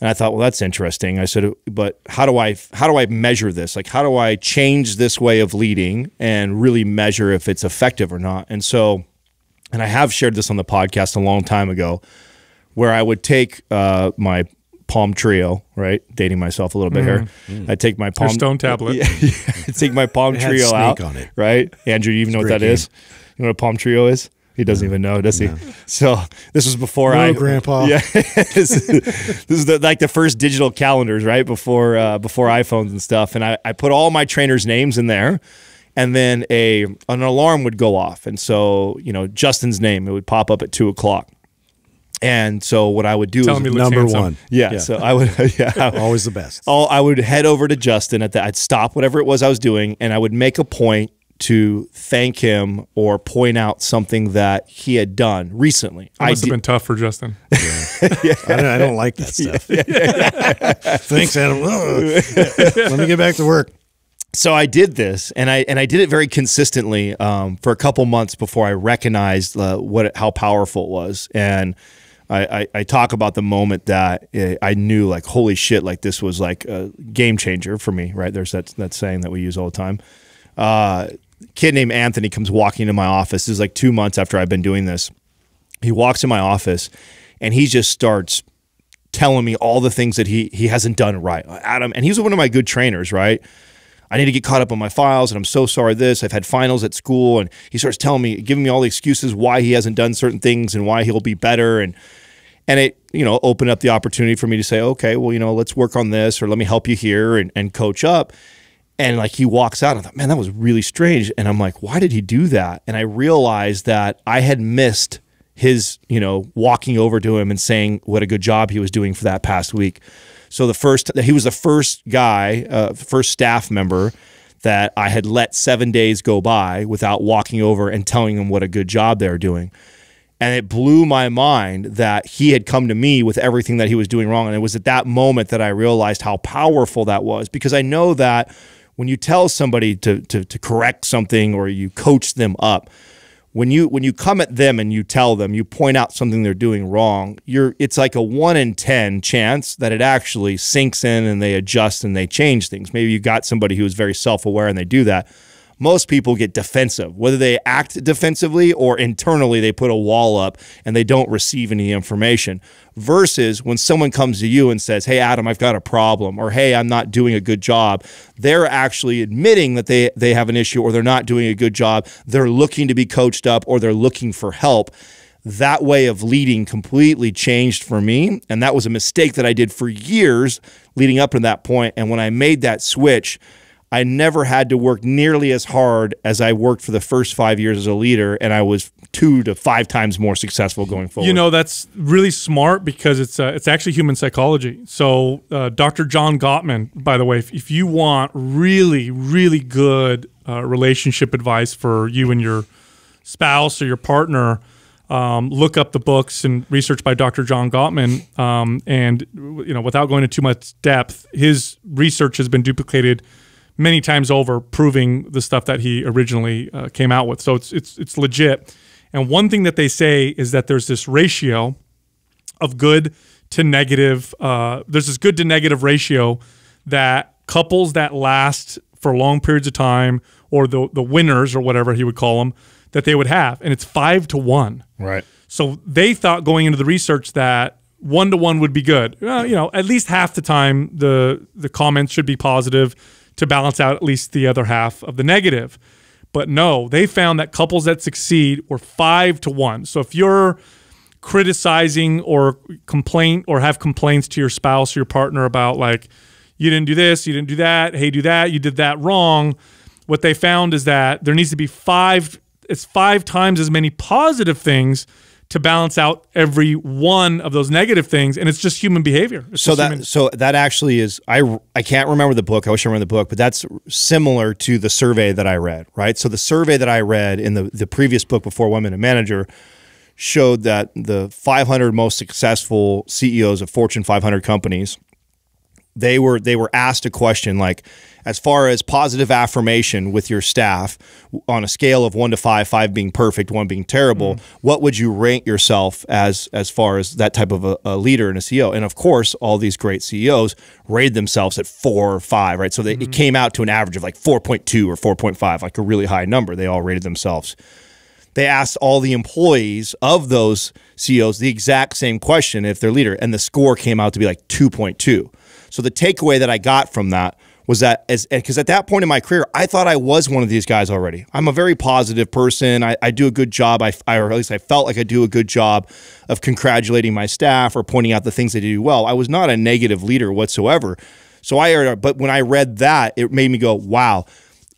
And I thought, well, that's interesting. I said, but how do I, how do I measure this? Like, how do I change this way of leading and really measure if it's effective or not? And so, and I have shared this on the podcast a long time ago, where I would take uh, my Palm Trio, right? Dating myself a little bit mm. here. Mm. I take my Palm Your stone tablet. Yeah, yeah, I take my Palm Trio out. On it. Right, Andrew, you even know what that game. is? You know what a Palm Trio is? He doesn't no. even know, does he? No. So this was before no, I, Grandpa. Yeah, this, this is the, like the first digital calendars, right? Before uh, before iPhones and stuff. And I, I put all my trainers' names in there. And then a an alarm would go off. And so, you know, Justin's name, it would pop up at two o'clock. And so what I would do Tell is number handsome. one. Yeah, yeah. So I would yeah, I, always the best. I'll, I would head over to Justin at that. I'd stop whatever it was I was doing, and I would make a point to thank him or point out something that he had done recently. It must I have been tough for Justin. Yeah. yeah. I, don't, I don't like that stuff. Yeah. Thanks, Adam. Let me get back to work. So I did this, and I and I did it very consistently um, for a couple months before I recognized uh, what how powerful it was. And I, I, I talk about the moment that I knew, like, holy shit, like this was like a game changer for me. Right? There's that that saying that we use all the time. Uh, kid named Anthony comes walking into my office. This is like two months after I've been doing this. He walks in my office, and he just starts telling me all the things that he he hasn't done right, Adam. And he's one of my good trainers, right? I need to get caught up on my files, and I'm so sorry this. I've had finals at school, and he starts telling me, giving me all the excuses why he hasn't done certain things and why he'll be better. And and it, you know, opened up the opportunity for me to say, okay, well, you know, let's work on this, or let me help you here and, and coach up. And like he walks out, I thought, man, that was really strange. And I'm like, why did he do that? And I realized that I had missed his, you know, walking over to him and saying what a good job he was doing for that past week. So the first, he was the first guy, uh, first staff member that I had let seven days go by without walking over and telling them what a good job they were doing. And it blew my mind that he had come to me with everything that he was doing wrong. And it was at that moment that I realized how powerful that was, because I know that when you tell somebody to, to, to correct something or you coach them up, When you when you come at them and you tell them, you point out something they're doing wrong, you're it's like a one in ten chance that it actually sinks in and they adjust and they change things. Maybe you got somebody who is very self-aware and they do that. Most people get defensive, whether they act defensively or internally they put a wall up and they don't receive any information. Versus when someone comes to you and says, hey, Adam, I've got a problem, or hey, I'm not doing a good job, they're actually admitting that they, they have an issue or they're not doing a good job. They're looking to be coached up or they're looking for help. That way of leading completely changed for me. And that was a mistake that I did for years leading up to that point. And when I made that switch, I never had to work nearly as hard as I worked for the first five years as a leader, and I was two to five times more successful going forward. You know, that's really smart, because it's uh, it's actually human psychology. So uh, Doctor John Gottman, by the way, if, if you want really, really good uh, relationship advice for you and your spouse or your partner, Um, look up the books and research by Doctor John Gottman, um, and you know, without going into too much depth, his research has been duplicated many times over, proving the stuff that he originally uh, came out with. So it's it's it's legit. And one thing that they say is that there's this ratio of good to negative. Uh, there's this good to negative ratio that couples that last for long periods of time, or the the winners, or whatever he would call them, that they would have, and it's five to one. Right. So they thought going into the research that one to one would be good. Well, you know, at least half the time the the comments should be positive to balance out at least the other half of the negative. But no, they found that couples that succeed were five to one. So if you're criticizing or complain or have complaints to your spouse or your partner about, like, you didn't do this, you didn't do that, hey, do that, you did that wrong, what they found is that there needs to be five. It's five times as many positive things to balance out every one of those negative things, and it's just human behavior. It's so that human. so that actually is I I can't remember the book. I wish I remember the book, but that's similar to the survey that I read, right? So the survey that I read in the the previous book before One Minute Manager showed that the five hundred most successful C E Os of Fortune five hundred companies, They were they were asked a question like, as far as positive affirmation with your staff on a scale of one to five, five being perfect, one being terrible, mm-hmm. what would you rank yourself as as far as that type of a, a leader and a C E O? And of course, all these great C E Os rated themselves at four or five, right? So they, mm-hmm. it came out to an average of like four point two or four point five, like a really high number. They all rated themselves. They asked all the employees of those C E Os the exact same question if their leader, and the score came out to be like two point two. So the takeaway that I got from that was that, as because at that point in my career, I thought I was one of these guys already. I'm a very positive person. I, I do a good job. I, I, or at least I felt like I do a good job of congratulating my staff or pointing out the things they do well. I was not a negative leader whatsoever. So I, but when I read that, it made me go, wow,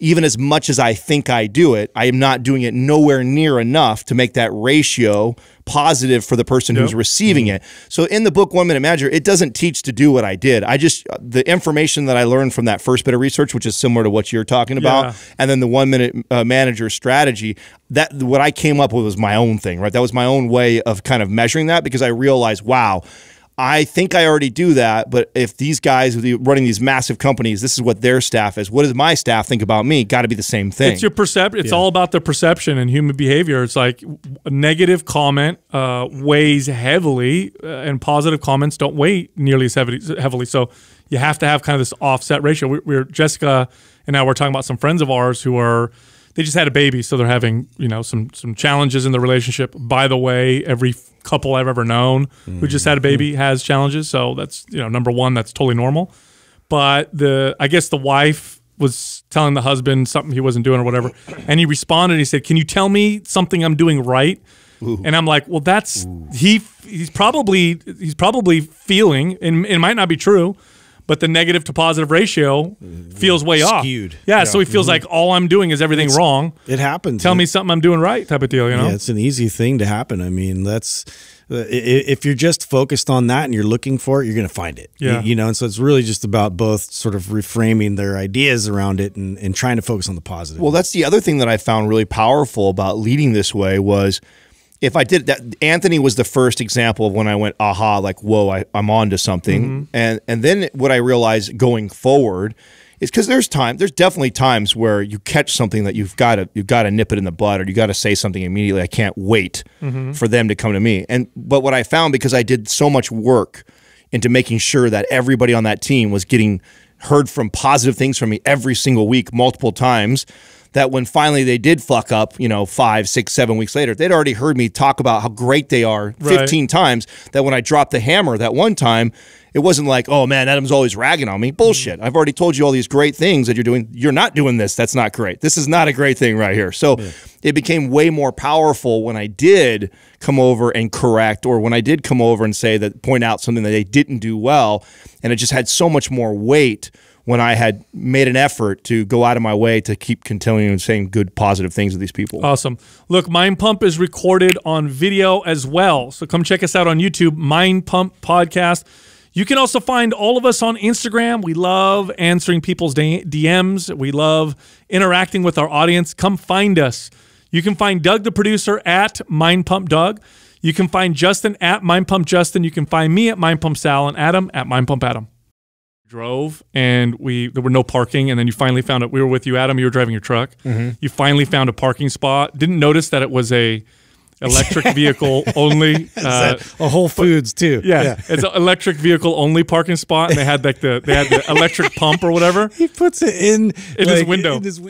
even as much as I think I do it, I am not doing it nowhere near enough to make that ratio positive for the person yep. who's receiving mm-hmm. it. So in the book, One Minute Manager, it doesn't teach to do what I did. I just, the information that I learned from that first bit of research, which is similar to what you're talking about, yeah. and then the One Minute uh, Manager strategy, that what I came up with was my own thing, right? That was my own way of kind of measuring that, because I realized, wow, I think I already do that, but if these guys running these massive companies, this is what their staff is. What does my staff think about me? Got to be the same thing. It's your perception. It's yeah. all about the perception and human behavior. It's like a negative comment uh, weighs heavily, uh, and positive comments don't weigh nearly as heavy, heavily. So you have to have kind of this offset ratio. We, we're Jessica and I were talking about some friends of ours who are they just had a baby, so they're having you know some some challenges in the relationship. By the way, every couple I've ever known who just had a baby has challenges, so that's you know number one, that's totally normal. But the I guess the wife was telling the husband something he wasn't doing or whatever, and he responded and he said, "Can you tell me something I'm doing right?" Ooh. And I'm like, well, that's Ooh. he he's probably he's probably feeling, and it might not be true, but the negative to positive ratio feels way Skewed. off. Skewed. Yeah, yeah, so he feels mm-hmm. like all I'm doing is everything it's, wrong. It happens. Tell it, me something I'm doing right type of deal, you know? Yeah, it's an easy thing to happen. I mean, that's if you're just focused on that and you're looking for it, you're going to find it. Yeah. You know, and so it's really just about both sort of reframing their ideas around it and, and trying to focus on the positive. Well, that's the other thing that I found really powerful about leading this way was – if I did that, Anthony was the first example of when I went, aha, like, whoa, I, I'm on to something. Mm-hmm. And and then what I realized going forward is, because there's time, there's definitely times where you catch something that you've got to you've got to nip it in the bud, or you got to say something immediately. I can't wait mm-hmm. for them to come to me. And but what I found, because I did so much work into making sure that everybody on that team was getting heard from positive things from me every single week, multiple times, that when finally they did fuck up, you know, five, six, seven weeks later, they'd already heard me talk about how great they are fifteen right. times, that when I dropped the hammer that one time, it wasn't like, oh, man, Adam's always ragging on me. Bullshit. Mm-hmm. I've already told you all these great things that you're doing. You're not doing this. That's not great. This is not a great thing right here. So yeah. it became way more powerful when I did come over and correct, or when I did come over and say that, point out something that they didn't do well, and it just had so much more weight when I had made an effort to go out of my way to keep continuing and saying good, positive things to these people. Awesome. Look, Mind Pump is recorded on video as well, so come check us out on YouTube, Mind Pump Podcast. You can also find all of us on Instagram. We love answering people's D Ms. We love interacting with our audience. Come find us. You can find Doug, the producer, at Mind Pump Doug. You can find Justin at Mind Pump Justin. You can find me at Mind Pump Sal, and Adam at Mind Pump Adam. Drove and we there were no parking, and then you finally found it. We were with you, Adam. You were driving your truck. Mm-hmm. You finally found a parking spot. Didn't notice that it was a electric vehicle only. Uh, a Whole Foods but, too. Yeah, yeah, it's an electric vehicle only parking spot, and they had like the they had the electric pump or whatever. He puts it in in like, his window. In his